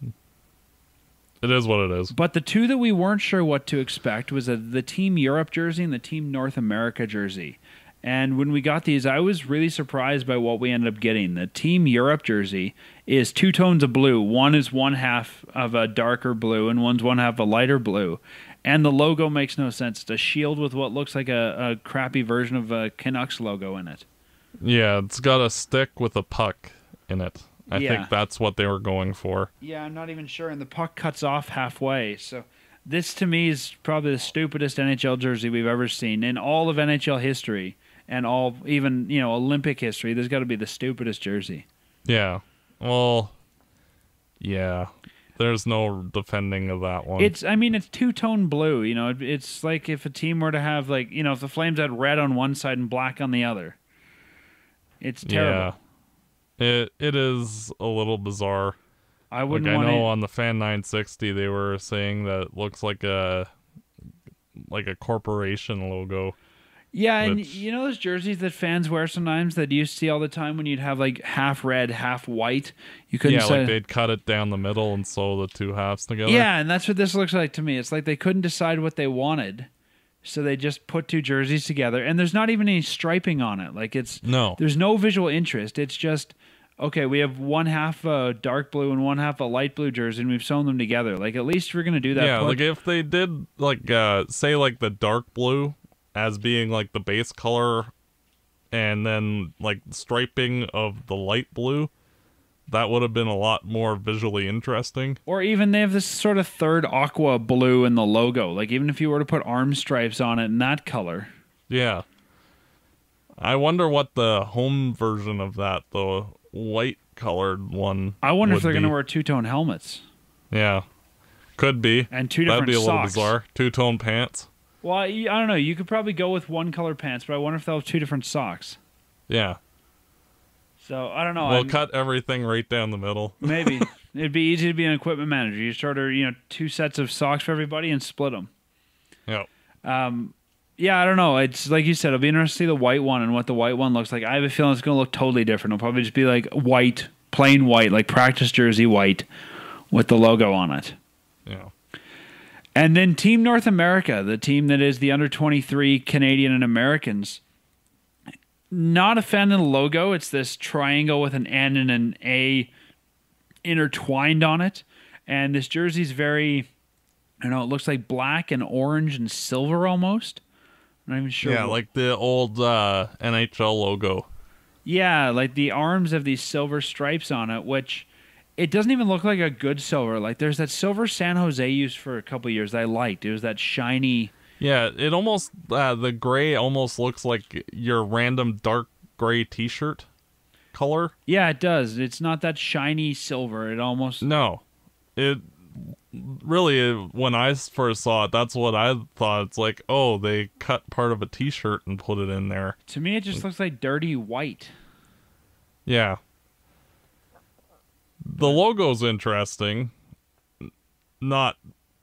it is what it is. But the two that we weren't sure what to expect was the Team Europe jersey and the Team North America jersey. And when we got these, I was really surprised by what we ended up getting. The Team Europe jersey is 2 tones of blue. One is 1/2 of a darker blue, and one's 1/2 of a lighter blue. And the logo makes no sense. It's a shield with what looks like a crappy version of a Canucks logo in it. Yeah, it's got a stick with a puck in it. I think that's what they were going for. Yeah, I'm not even sure. And the puck cuts off halfway. So this, to me, is probably the stupidest NHL jersey we've ever seen in all of NHL history and all, even, you know, Olympic history. There's got to be the stupidest jersey. Yeah. Well, yeah. There's no defending of that one. It's, I mean, it's two-tone blue. You know, it's like if a team were to have, like, you know, if the Flames had red on one side and black on the other. It's terrible. Yeah. It is a little bizarre. I wouldn't want it. I know on the Fan 960 they were saying that it looks like a corporation logo. Yeah, and you know those jerseys that fans wear sometimes that you see all the time when you'd have like half red, half white? You couldn't like they'd cut it down the middle and sew the two halves together. Yeah, and that's what this looks like to me. It's like they couldn't decide what they wanted, so they just put two jerseys together. And there's not even any striping on it. Like there's no visual interest. It's just, okay, we have one half a dark blue and one half a light blue jersey, and we've sewn them together. Like, at least we're going to do that. Yeah, like if they did, like, say, like, the dark blue as being like the base color and then like striping of the light blue, that would have been a lot more visually interesting. Or even they have this sort of third aqua blue in the logo. Like even if you were to put arm stripes on it in that color. Yeah. I wonder what the home version of that, the white colored one, I wonder if they're going to wear two-tone helmets. Yeah. Could be. And two different socks. That'd be a little bizarre. Two-tone pants. Well, I don't know. You could probably go with one color pants, but I wonder if they'll have two different socks. Yeah. So, I don't know. We'll cut everything right down the middle. Maybe. It'd be easy to be an equipment manager. You just order, you know, two sets of socks for everybody and split them. Yeah. Yeah, I don't know. It's like you said, it'll be interesting to see the white one and what the white one looks like. I have a feeling it's going to look totally different. It'll probably just be like white, plain white, like practice jersey white with the logo on it. Yeah. And then Team North America, the team that is the under-23 Canadian and Americans. Not a fan of the logo. It's this triangle with an N and an A intertwined on it. And this jersey's very, I don't know, it looks like black and orange and silver almost. I'm not even sure. Yeah, like the old NHL logo. Yeah, like the arms have these silver stripes on it, which... It doesn't even look like a good silver. Like, there's that silver San Jose used for a couple of years that I liked. It was that shiny... Yeah, it almost... the gray almost looks like your random dark gray t-shirt color. Yeah, it does. It's not that shiny silver. It almost... No. It... Really, when I first saw it, that's what I thought. It's like, oh, they cut part of a t-shirt and put it in there. To me, it just looks like dirty white. Yeah. The logo's interesting. Not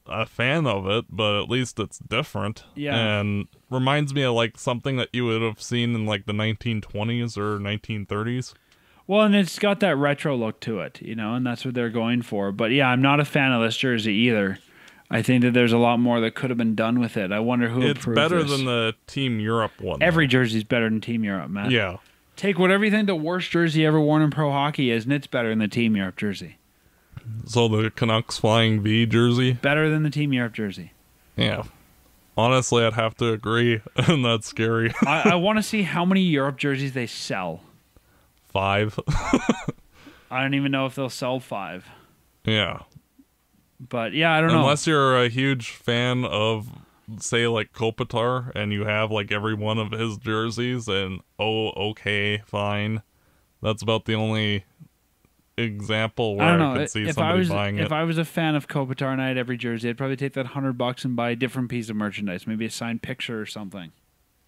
a fan of it, but at least it's different. Yeah. And reminds me of like something that you would have seen in like the 1920s or 1930s. Well, and it's got that retro look to it, you know, and that's what they're going for. But yeah, I'm not a fan of this jersey either. I think that there's a lot more that could have been done with it. I wonder who approved this. It's better than the Team Europe one. Every jersey's better than Team Europe, man. Yeah. Take whatever you think the worst jersey ever worn in pro hockey is, and it's better than the Team Europe jersey. So the Canucks Flying V jersey? Better than the Team Europe jersey. Yeah. Honestly, I'd have to agree, and that's scary. I want to see how many Europe jerseys they sell. 5. I don't even know if they'll sell 5. Yeah. But, yeah, I don't know. Unless you're a huge fan of... say like Kopitar and you have like every one of his jerseys and okay, fine. That's about the only example where I could see somebody buying it. If I was a fan of Kopitar and I had every jersey, I'd probably take that $100 and buy a different piece of merchandise, maybe a signed picture or something.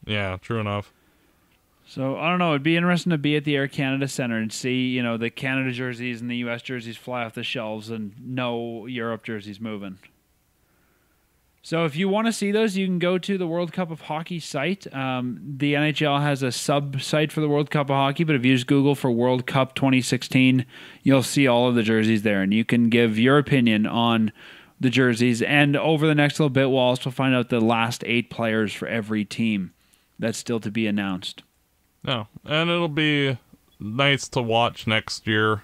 Yeah, true enough. So, I don't know, it'd be interesting to be at the Air Canada Centre and see, you know, the Canada jerseys and the US jerseys fly off the shelves and no Europe jerseys moving. So if you want to see those, you can go to the World Cup of Hockey site. The NHL has a sub-site for the World Cup of Hockey, but if you use Google for World Cup 2016, you'll see all of the jerseys there, and you can give your opinion on the jerseys. And over the next little bit, we'll also find out the last 8 players for every team. That's still to be announced. No, and it'll be nice to watch next year.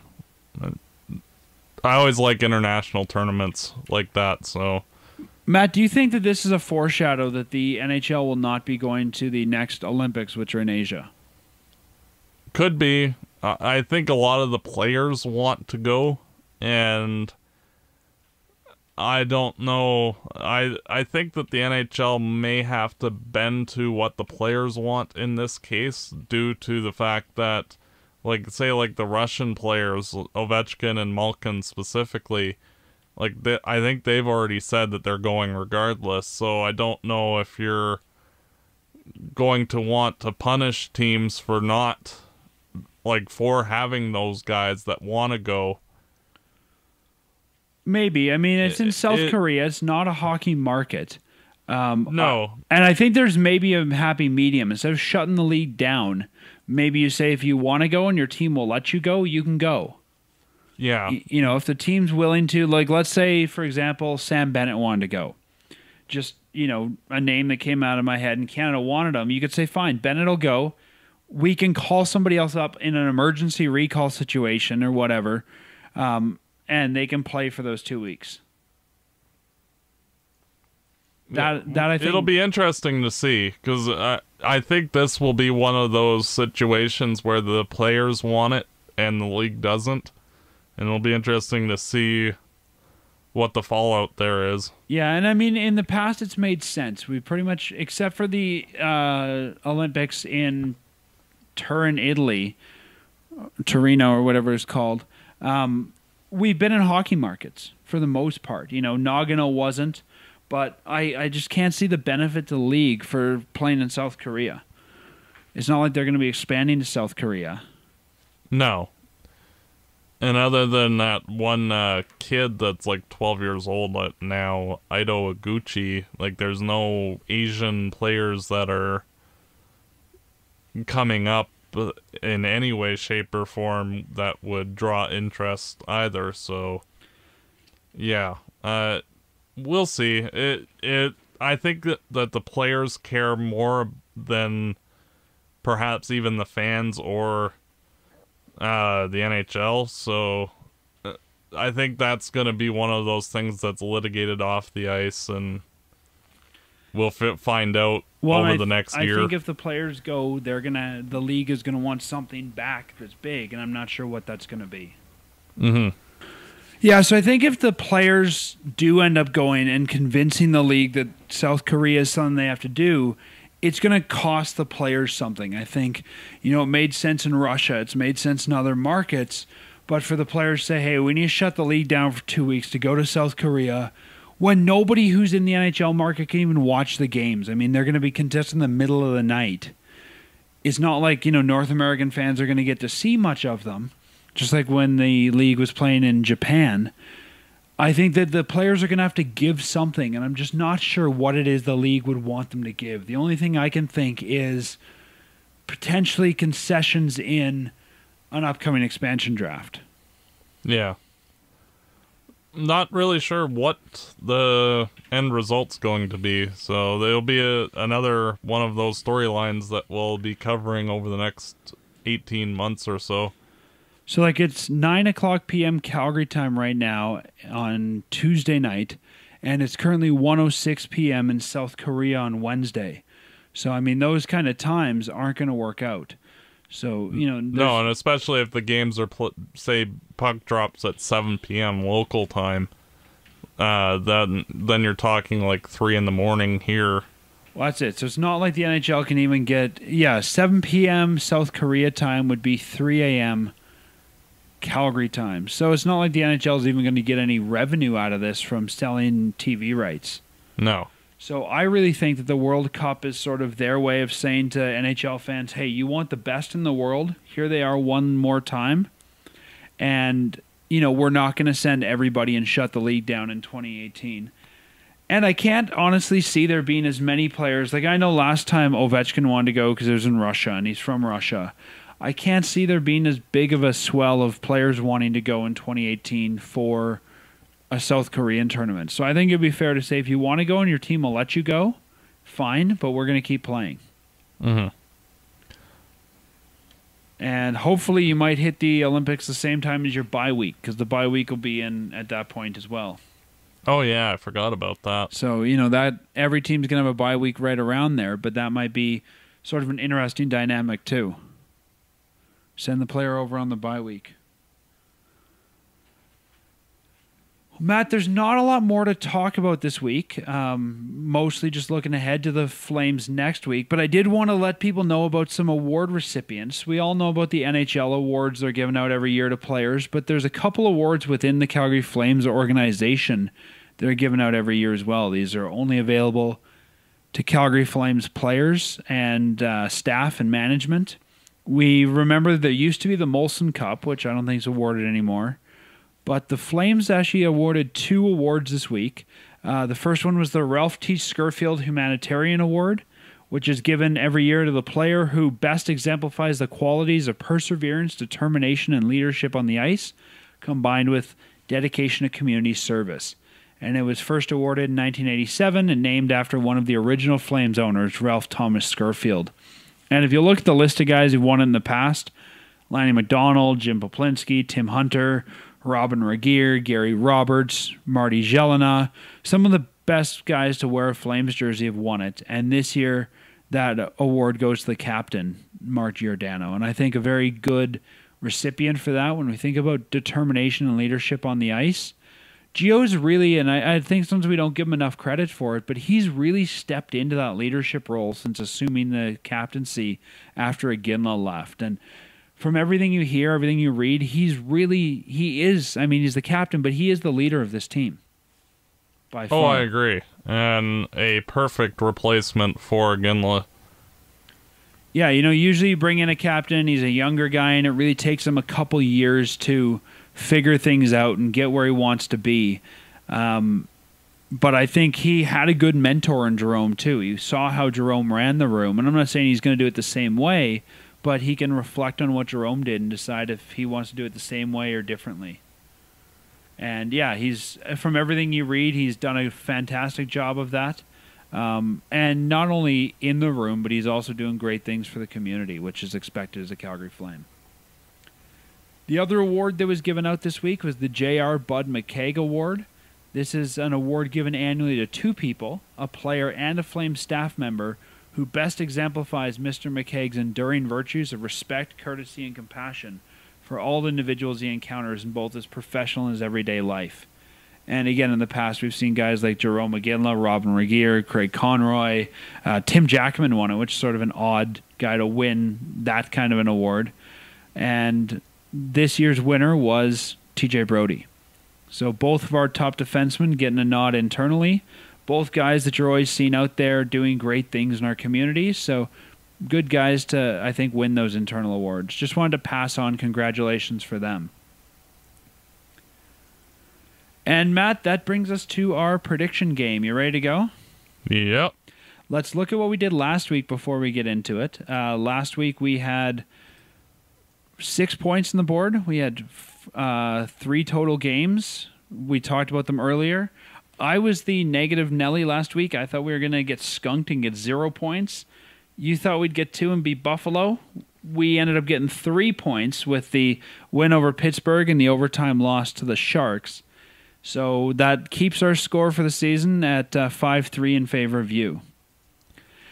I always like international tournaments like that, so... Matt, do you think that this is a foreshadow that the NHL will not be going to the next Olympics, which are in Asia? Could be. I think a lot of the players want to go, and I don't know. I think that the NHL may have to bend to what the players want in this case, due to the fact that, like, say, like the Russian players, Ovechkin and Malkin specifically, like, I think they've already said that they're going regardless, so I don't know if you're going to want to punish teams for not, like, for having those guys that want to go. Maybe. I mean, it's in South Korea. It's not a hockey market. No. And I think there's maybe a happy medium. Instead of shutting the league down, maybe you say if you want to go and your team will let you go, you can go. Yeah. You know, if the team's willing to, like, let's say, for example, Sam Bennett wanted to go. Just, you know, a name that came out of my head and Canada wanted him. You could say, fine, Bennett will go. We can call somebody else up in an emergency recall situation or whatever. And they can play for those 2 weeks. That I think it'll be interesting to see, because I think this will be one of those situations where the players want it and the league doesn't, and it'll be interesting to see what the fallout there is. Yeah, and I mean, in the past, it's made sense. We pretty much, except for the Olympics in Turin, Italy, Torino or whatever it's called. We've been in hockey markets for the most part. You know, Nagano wasn't, but I just can't see the benefit to the league for playing in South Korea. It's not like they're going to be expanding to South Korea. No. And other than that one kid that's like 12 years old now, Aido Iguchi, like there's no Asian players that are coming up in any way, shape, or form that would draw interest either. So, yeah, we'll see. I think that the players care more than perhaps even the fans or the NHL. So, I think that's going to be one of those things that's litigated off the ice, and we'll find out. Well, over the next year. I think if the players go, the league is gonna want something back that's big, and I'm not sure what that's gonna be. Mm-hmm. Yeah, so I think if the players do end up going and convincing the league that South Korea is something they have to do, it's gonna cost the players something. I think, you know, it made sense in Russia, it's made sense in other markets, but for the players to say, hey, we need to shut the league down for 2 weeks to go to South Korea, when nobody who's in the NHL market can even watch the games. I mean, they're going to be contesting the middle of the night. It's not like, you know, North American fans are going to get to see much of them, just like when the league was playing in Japan. I think that the players are going to have to give something, and I'm just not sure what it is the league would want them to give. The only thing I can think is potentially concessions in an upcoming expansion draft. Yeah. Not really sure what the end result's going to be, so there'll be another one of those storylines that we'll be covering over the next 18 months or so. So, like, it's 9:00 p.m. Calgary time right now on Tuesday night, and it's currently 1:06 p.m. in South Korea on Wednesday. So, I mean, those kind of times aren't going to work out. So, you know, no, and especially if the games are, say, puck drops at 7 p.m. local time, then you're talking like 3 in the morning here. Well, that's it. So it's not like the NHL can even get, yeah, 7 p.m. South Korea time would be 3 a.m. Calgary time. So it's not like the NHL is even going to get any revenue out of this from selling TV rights. No. So I really think that the World Cup is sort of their way of saying to NHL fans, hey, you want the best in the world? Here they are one more time. And, you know, we're not going to send everybody and shut the league down in 2018. And I can't honestly see there being as many players. Like, I know last time Ovechkin wanted to go because it was in Russia, and he's from Russia. I can't see there being as big of a swell of players wanting to go in 2018 for a South Korean tournament. So I think it'd be fair to say if you want to go and your team will let you go, fine, but we're going to keep playing. Mm-hmm. And hopefully you might hit the Olympics the same time as your bye week, because the bye week will be in at that point as well. Oh yeah, I forgot about that. So, you know, that every team's going to have a bye week right around there, but that might be sort of an interesting dynamic too. Send the player over on the bye week. Matt, there's not a lot more to talk about this week. Mostly just looking ahead to the Flames next week. But I did want to let people know about some award recipients. We all know about the NHL awards they're giving out every year to players. But there's a couple awards within the Calgary Flames organization they're giving out every year as well. These are only available to Calgary Flames players and staff and management. We remember there used to be the Molson Cup, which I don't think is awarded anymore. But the Flames actually awarded two awards this week. The first one was the Ralph T. Scherfield Humanitarian Award, which is given every year to the player who best exemplifies the qualities of perseverance, determination, and leadership on the ice, combined with dedication to community service. And it was first awarded in 1987 and named after one of the original Flames owners, Ralph Thomas Scherfield. And if you look at the list of guys who won it in the past, Lanny McDonald, Jim Poplinski, Tim Hunter, Robin Regeer, Gary Roberts, Marty Jelena. Some of the best guys to wear a Flames jersey have won it. And this year, that award goes to the captain, Mark Giordano. And I think a very good recipient for that when we think about determination and leadership on the ice. Gio's really, and I think sometimes we don't give him enough credit for it, but he's really stepped into that leadership role since assuming the captaincy after Iginla left. And from everything you hear, everything you read, he's the captain, but he is the leader of this team. By far. Oh, I agree. And a perfect replacement for Iginla. Yeah, usually you bring in a captain, he's a younger guy, and it really takes him a couple years to figure things out and get where he wants to be. But I think he had a good mentor in Jerome, too. You saw how Jerome ran the room, and I'm not saying he's going to do it the same way, but he can reflect on what Jerome did and decide if he wants to do it the same way or differently. And yeah, from everything you read, he's done a fantastic job of that. And not only in the room, but he's also doing great things for the community, which is expected as a Calgary Flame. The other award that was given out this week was the J.R. Bud McKaig Award. This is an award given annually to two people, a player and a Flame staff member, who best exemplifies Mr. McKaig's enduring virtues of respect, courtesy, and compassion for all the individuals he encounters in both his professional and his everyday life. And again, in the past, we've seen guys like Jerome Iginla, Robin Regeer, Craig Conroy, Tim Jackman won it, which is sort of an odd guy to win that kind of an award. And this year's winner was TJ Brody. So both of our top defensemen getting a nod internally. Both guys that you're always seeing out there doing great things in our community. So good guys to, I think, win those internal awards. Just wanted to pass on congratulations for them. And, Matt, that brings us to our prediction game. You ready to go? Yep. Let's look at what we did last week before we get into it. Last week we had 6 points on the board. We had three total games. We talked about them earlier. I was the negative Nelly last week. I thought we were going to get skunked and get 0 points. You thought we'd get two and beat Buffalo. We ended up getting 3 points with the win over Pittsburgh and the overtime loss to the Sharks. So that keeps our score for the season at 5-3 in favor of you.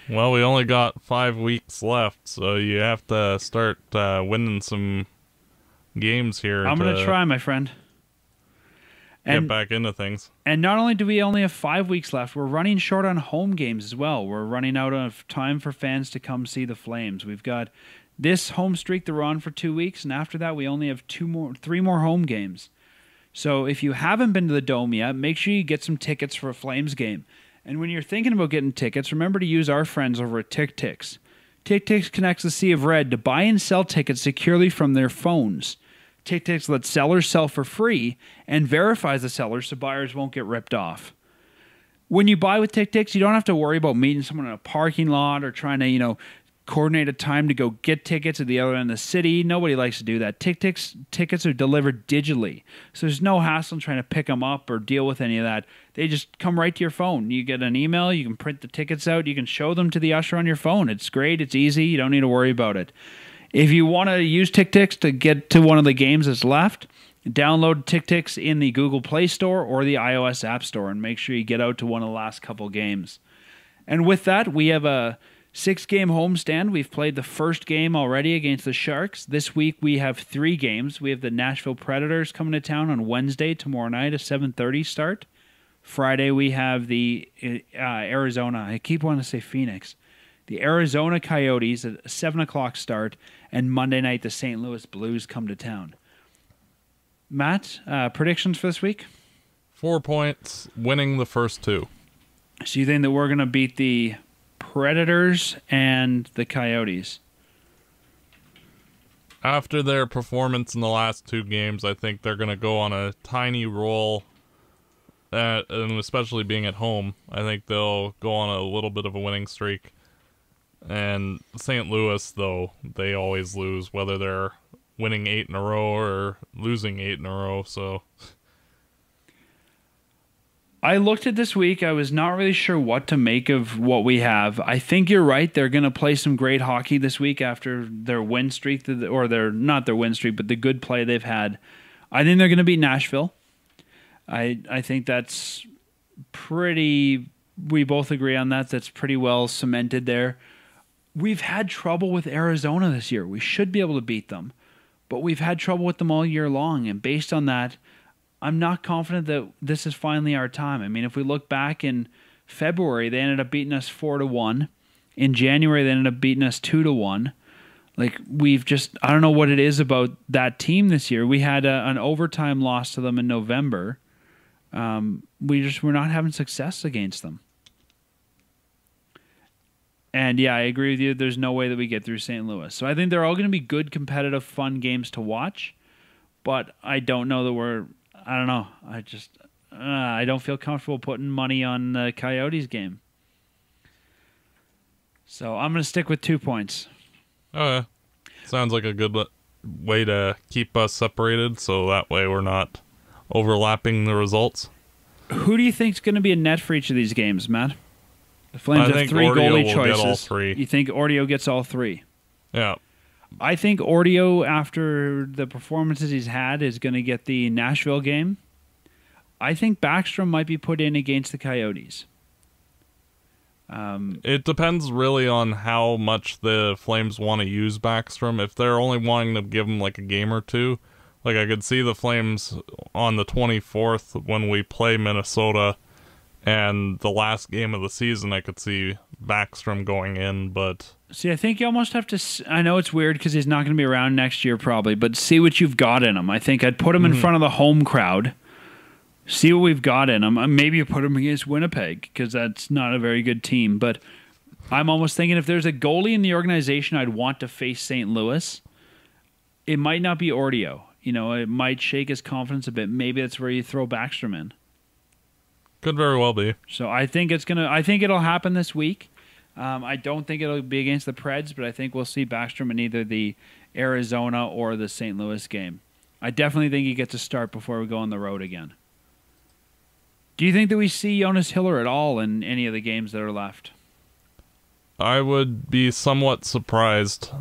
Well, we only got 5 weeks left, so you have to start winning some games here. I'm going to try, my friend. Get back into things. And not only do we only have 5 weeks left, we're running short on home games as well. We're running out of time for fans to come see the Flames. We've got this home streak that we're on for 2 weeks, and after that we only have three more home games. So if you haven't been to the Dome yet, make sure you get some tickets for a Flames game. And when you're thinking about getting tickets, remember to use our friends over at TickTix. TickTix connects the Sea of Red to buy and sell tickets securely from their phones. TickTix lets sellers sell for free and verifies the sellers so buyers won't get ripped off. When you buy with TickTix, you don't have to worry about meeting someone in a parking lot or trying to, coordinate a time to go get tickets at the other end of the city. Nobody likes to do that. TickTix tickets are delivered digitally, so there's no hassle in trying to pick them up or deal with any of that. They just come right to your phone. You get an email, you can print the tickets out, you can show them to the usher on your phone. It's great, it's easy, you don't need to worry about it. If you want to use TickTix to get to one of the games that's left, download TickTix in the Google Play Store or the iOS App Store and make sure you get out to one of the last couple games. And with that, we have a 6-game homestand. We've played the first game already against the Sharks. This week we have 3 games. We have the Nashville Predators coming to town on Wednesday, tomorrow night, a 7:30 start. Friday we have the Arizona, I keep wanting to say Phoenix, the Arizona Coyotes at a 7 o'clock start, and Monday night the St. Louis Blues come to town. Matt, predictions for this week? 4 points, winning the first 2. So you think that we're going to beat the Predators and the Coyotes? After their performance in the last 2 games, I think they're going to go on a tiny roll, and especially being at home, I think they'll go on a little bit of a winning streak. And St. Louis, though, they always lose, whether they're winning 8 in a row or losing 8 in a row, so... I looked at this week. I was not really sure what to make of what we have. I think you're right. They're going to play some great hockey this week after their win streak, or their, not their win streak, but the good play they've had. I think they're going to beat Nashville. I think that's pretty, we both agree on that. That's pretty well cemented there. We've had trouble with Arizona this year. We should be able to beat them, but we've had trouble with them all year long. And based on that, I'm not confident that this is finally our time. I mean, if we look back in February, they ended up beating us 4-1. In January, they ended up beating us 2-1. Like, we've just, I don't know what it is about that team this year. We had an overtime loss to them in November. We're not having success against them. And yeah, I agree with you. There's no way that we get through St. Louis. So I think they're all going to be good, competitive, fun games to watch. But I don't know that we're, I don't know. I just I don't feel comfortable putting money on the Coyotes game. So I'm going to stick with 2 points. Sounds like a good way to keep us separated, so that way we're not overlapping the results. Who do you think is going to be a net for each of these games, Matt? The Flames have 3 goalie choices. You think Ortio gets all 3? Yeah. I think Ortio, after the performances he's had, is going to get the Nashville game. I think Bäckström might be put in against the Coyotes. It depends really on how much the Flames want to use Bäckström. If they're only wanting to give him like a game or 2, like I could see the Flames on the 24th when we play Minnesota and the last game of the season, I could see Bäckström going in, but... See, I think you almost have to... I know it's weird because he's not going to be around next year probably, but see what you've got in him. I think I'd put him in front of the home crowd, see what we've got in him. Maybe you put him against Winnipeg because that's not a very good team, but I'm almost thinking if there's a goalie in the organization I'd want to face St. Louis, it might not be Ortio. You know, it might shake his confidence a bit. Maybe that's where you throw Bäckström in. Could very well be. So I think it's gonna. I think it'll happen this week. I don't think it'll be against the Preds, but I think we'll see Bäckström in either the Arizona or the St. Louis game. I definitely think he gets a start before we go on the road again. Do you think that we see Jonas Hiller at all in any of the games that are left? I would be somewhat surprised.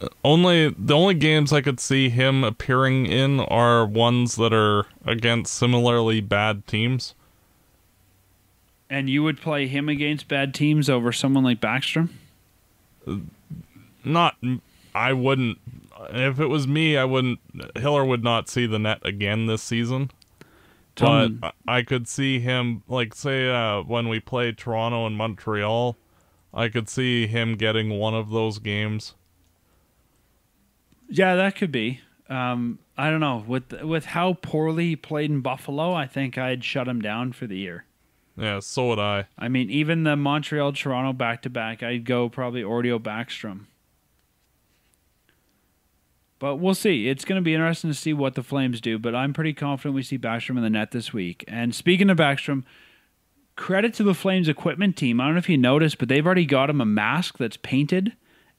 The only games I could see him appearing in are ones that are against similarly bad teams. And you would play him against bad teams over someone like Bäckström? Not, I wouldn't. If it was me, I wouldn't. Hiller would not see the net again this season. But I could see him, like, say when we play Toronto and Montreal, I could see him getting one of those games. Yeah, that could be. I don't know. With how poorly he played in Buffalo, I think I'd shut him down for the year. Yeah, so would I. I mean, even the Montreal-Toronto back-to-back, I'd go probably Ortio Bäckström. But we'll see. It's going to be interesting to see what the Flames do, but I'm pretty confident we see Bäckström in the net this week. And speaking of Bäckström, credit to the Flames equipment team. I don't know if you noticed, but they've already got him a mask that's painted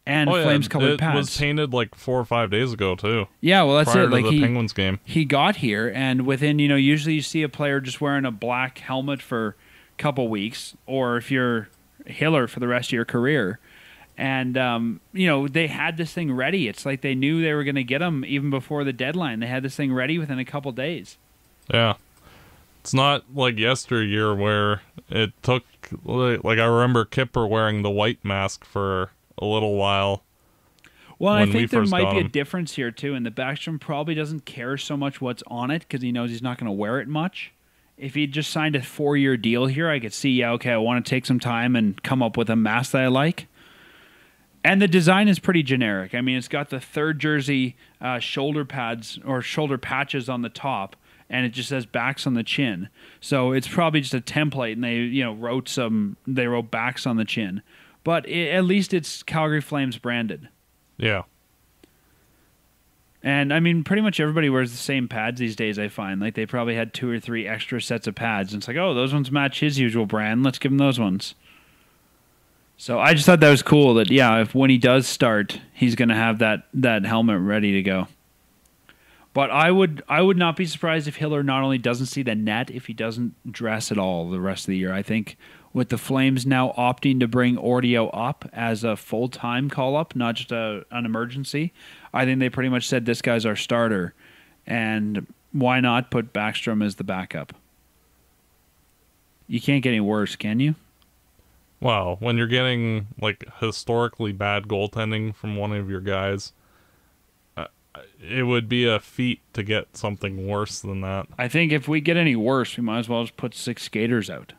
and Flames-colored pads. It was painted like 4 or 5 days ago, too. Yeah, well, that's prior it. Like to the Penguins game. He got here, and within, you know, usually you see a player just wearing a black helmet for... couple weeks, or if you're Hiller for the rest of your career. And, you know, they had this thing ready. It's like they knew they were going to get him even before the deadline. They had this thing ready within a couple days. Yeah. It's not like yesteryear where it took, like I remember Kipper wearing the white mask for a little while. Well, I think there might be a difference here, too, and the Bäckström probably doesn't care so much what's on it because he knows he's not going to wear it much. If he just signed a 4-year deal here, I could see, yeah, okay, I want to take some time and come up with a mask that I like. And the design is pretty generic. I mean, it's got the third jersey shoulder pads or shoulder patches on the top, and it just says Backs on the chin. So it's probably just a template, and they, you know, wrote Backs on the chin. But at least it's Calgary Flames branded. Yeah. And, I mean, pretty much everybody wears the same pads these days, I find. Like, they probably had 2 or 3 extra sets of pads. And it's like, oh, those ones match his usual brand. Let's give him those ones. So I just thought that was cool that, yeah, if when he does start, he's going to have that helmet ready to go. But I would not be surprised if Hiller not only doesn't see the net, if he doesn't dress at all the rest of the year. I think with the Flames now opting to bring Ortio up as a full-time call-up, not just an emergency, I think they pretty much said this guy's our starter, and why not put Bäckström as the backup? You can't get any worse, can you? Wow, when you're getting like historically bad goaltending from one of your guys, it would be a feat to get something worse than that. I think if we get any worse, we might as well just put 6 skaters out.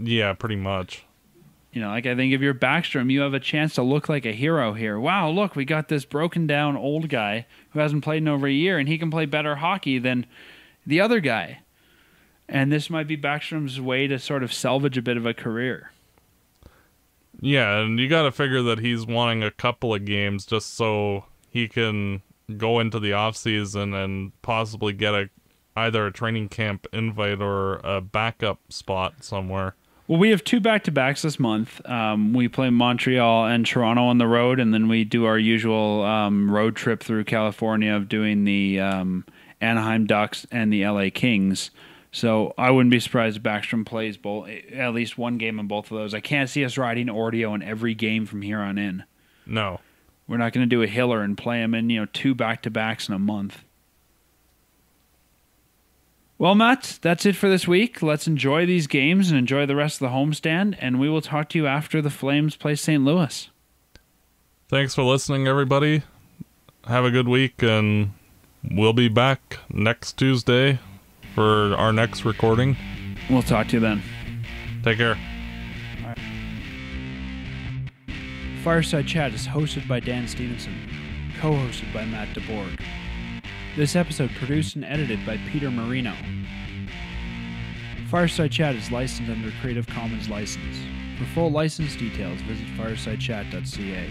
Yeah, pretty much. You know, like I think if you're Bäckström, you have a chance to look like a hero here. Wow, look, we got this broken down old guy who hasn't played in over a year, and he can play better hockey than the other guy. And this might be Backstrom's way to sort of salvage a bit of a career. Yeah, and you got to figure that he's wanting a couple of games just so he can go into the offseason and possibly get either a training camp invite or a backup spot somewhere. Well, we have 2 back-to-backs this month. We play Montreal and Toronto on the road, and then we do our usual road trip through California of doing the Anaheim Ducks and the LA Kings. So I wouldn't be surprised if Bäckström plays at least one game in both of those. I can't see us riding Ortio in every game from here on in. No. We're not going to do a Hiller and play him in 2 back-to-backs in a month. Well, Matt, that's it for this week. Let's enjoy these games and enjoy the rest of the homestand, and we will talk to you after the Flames play St. Louis. Thanks for listening, everybody. Have a good week, and we'll be back next Tuesday for our next recording. We'll talk to you then. Take care. All right. Fireside Chat is hosted by Dan Stevenson, co-hosted by Matt DeBorg. This episode produced and edited by Peter Marino. Fireside Chat is licensed under a Creative Commons license. For full license details, visit firesidechat.ca.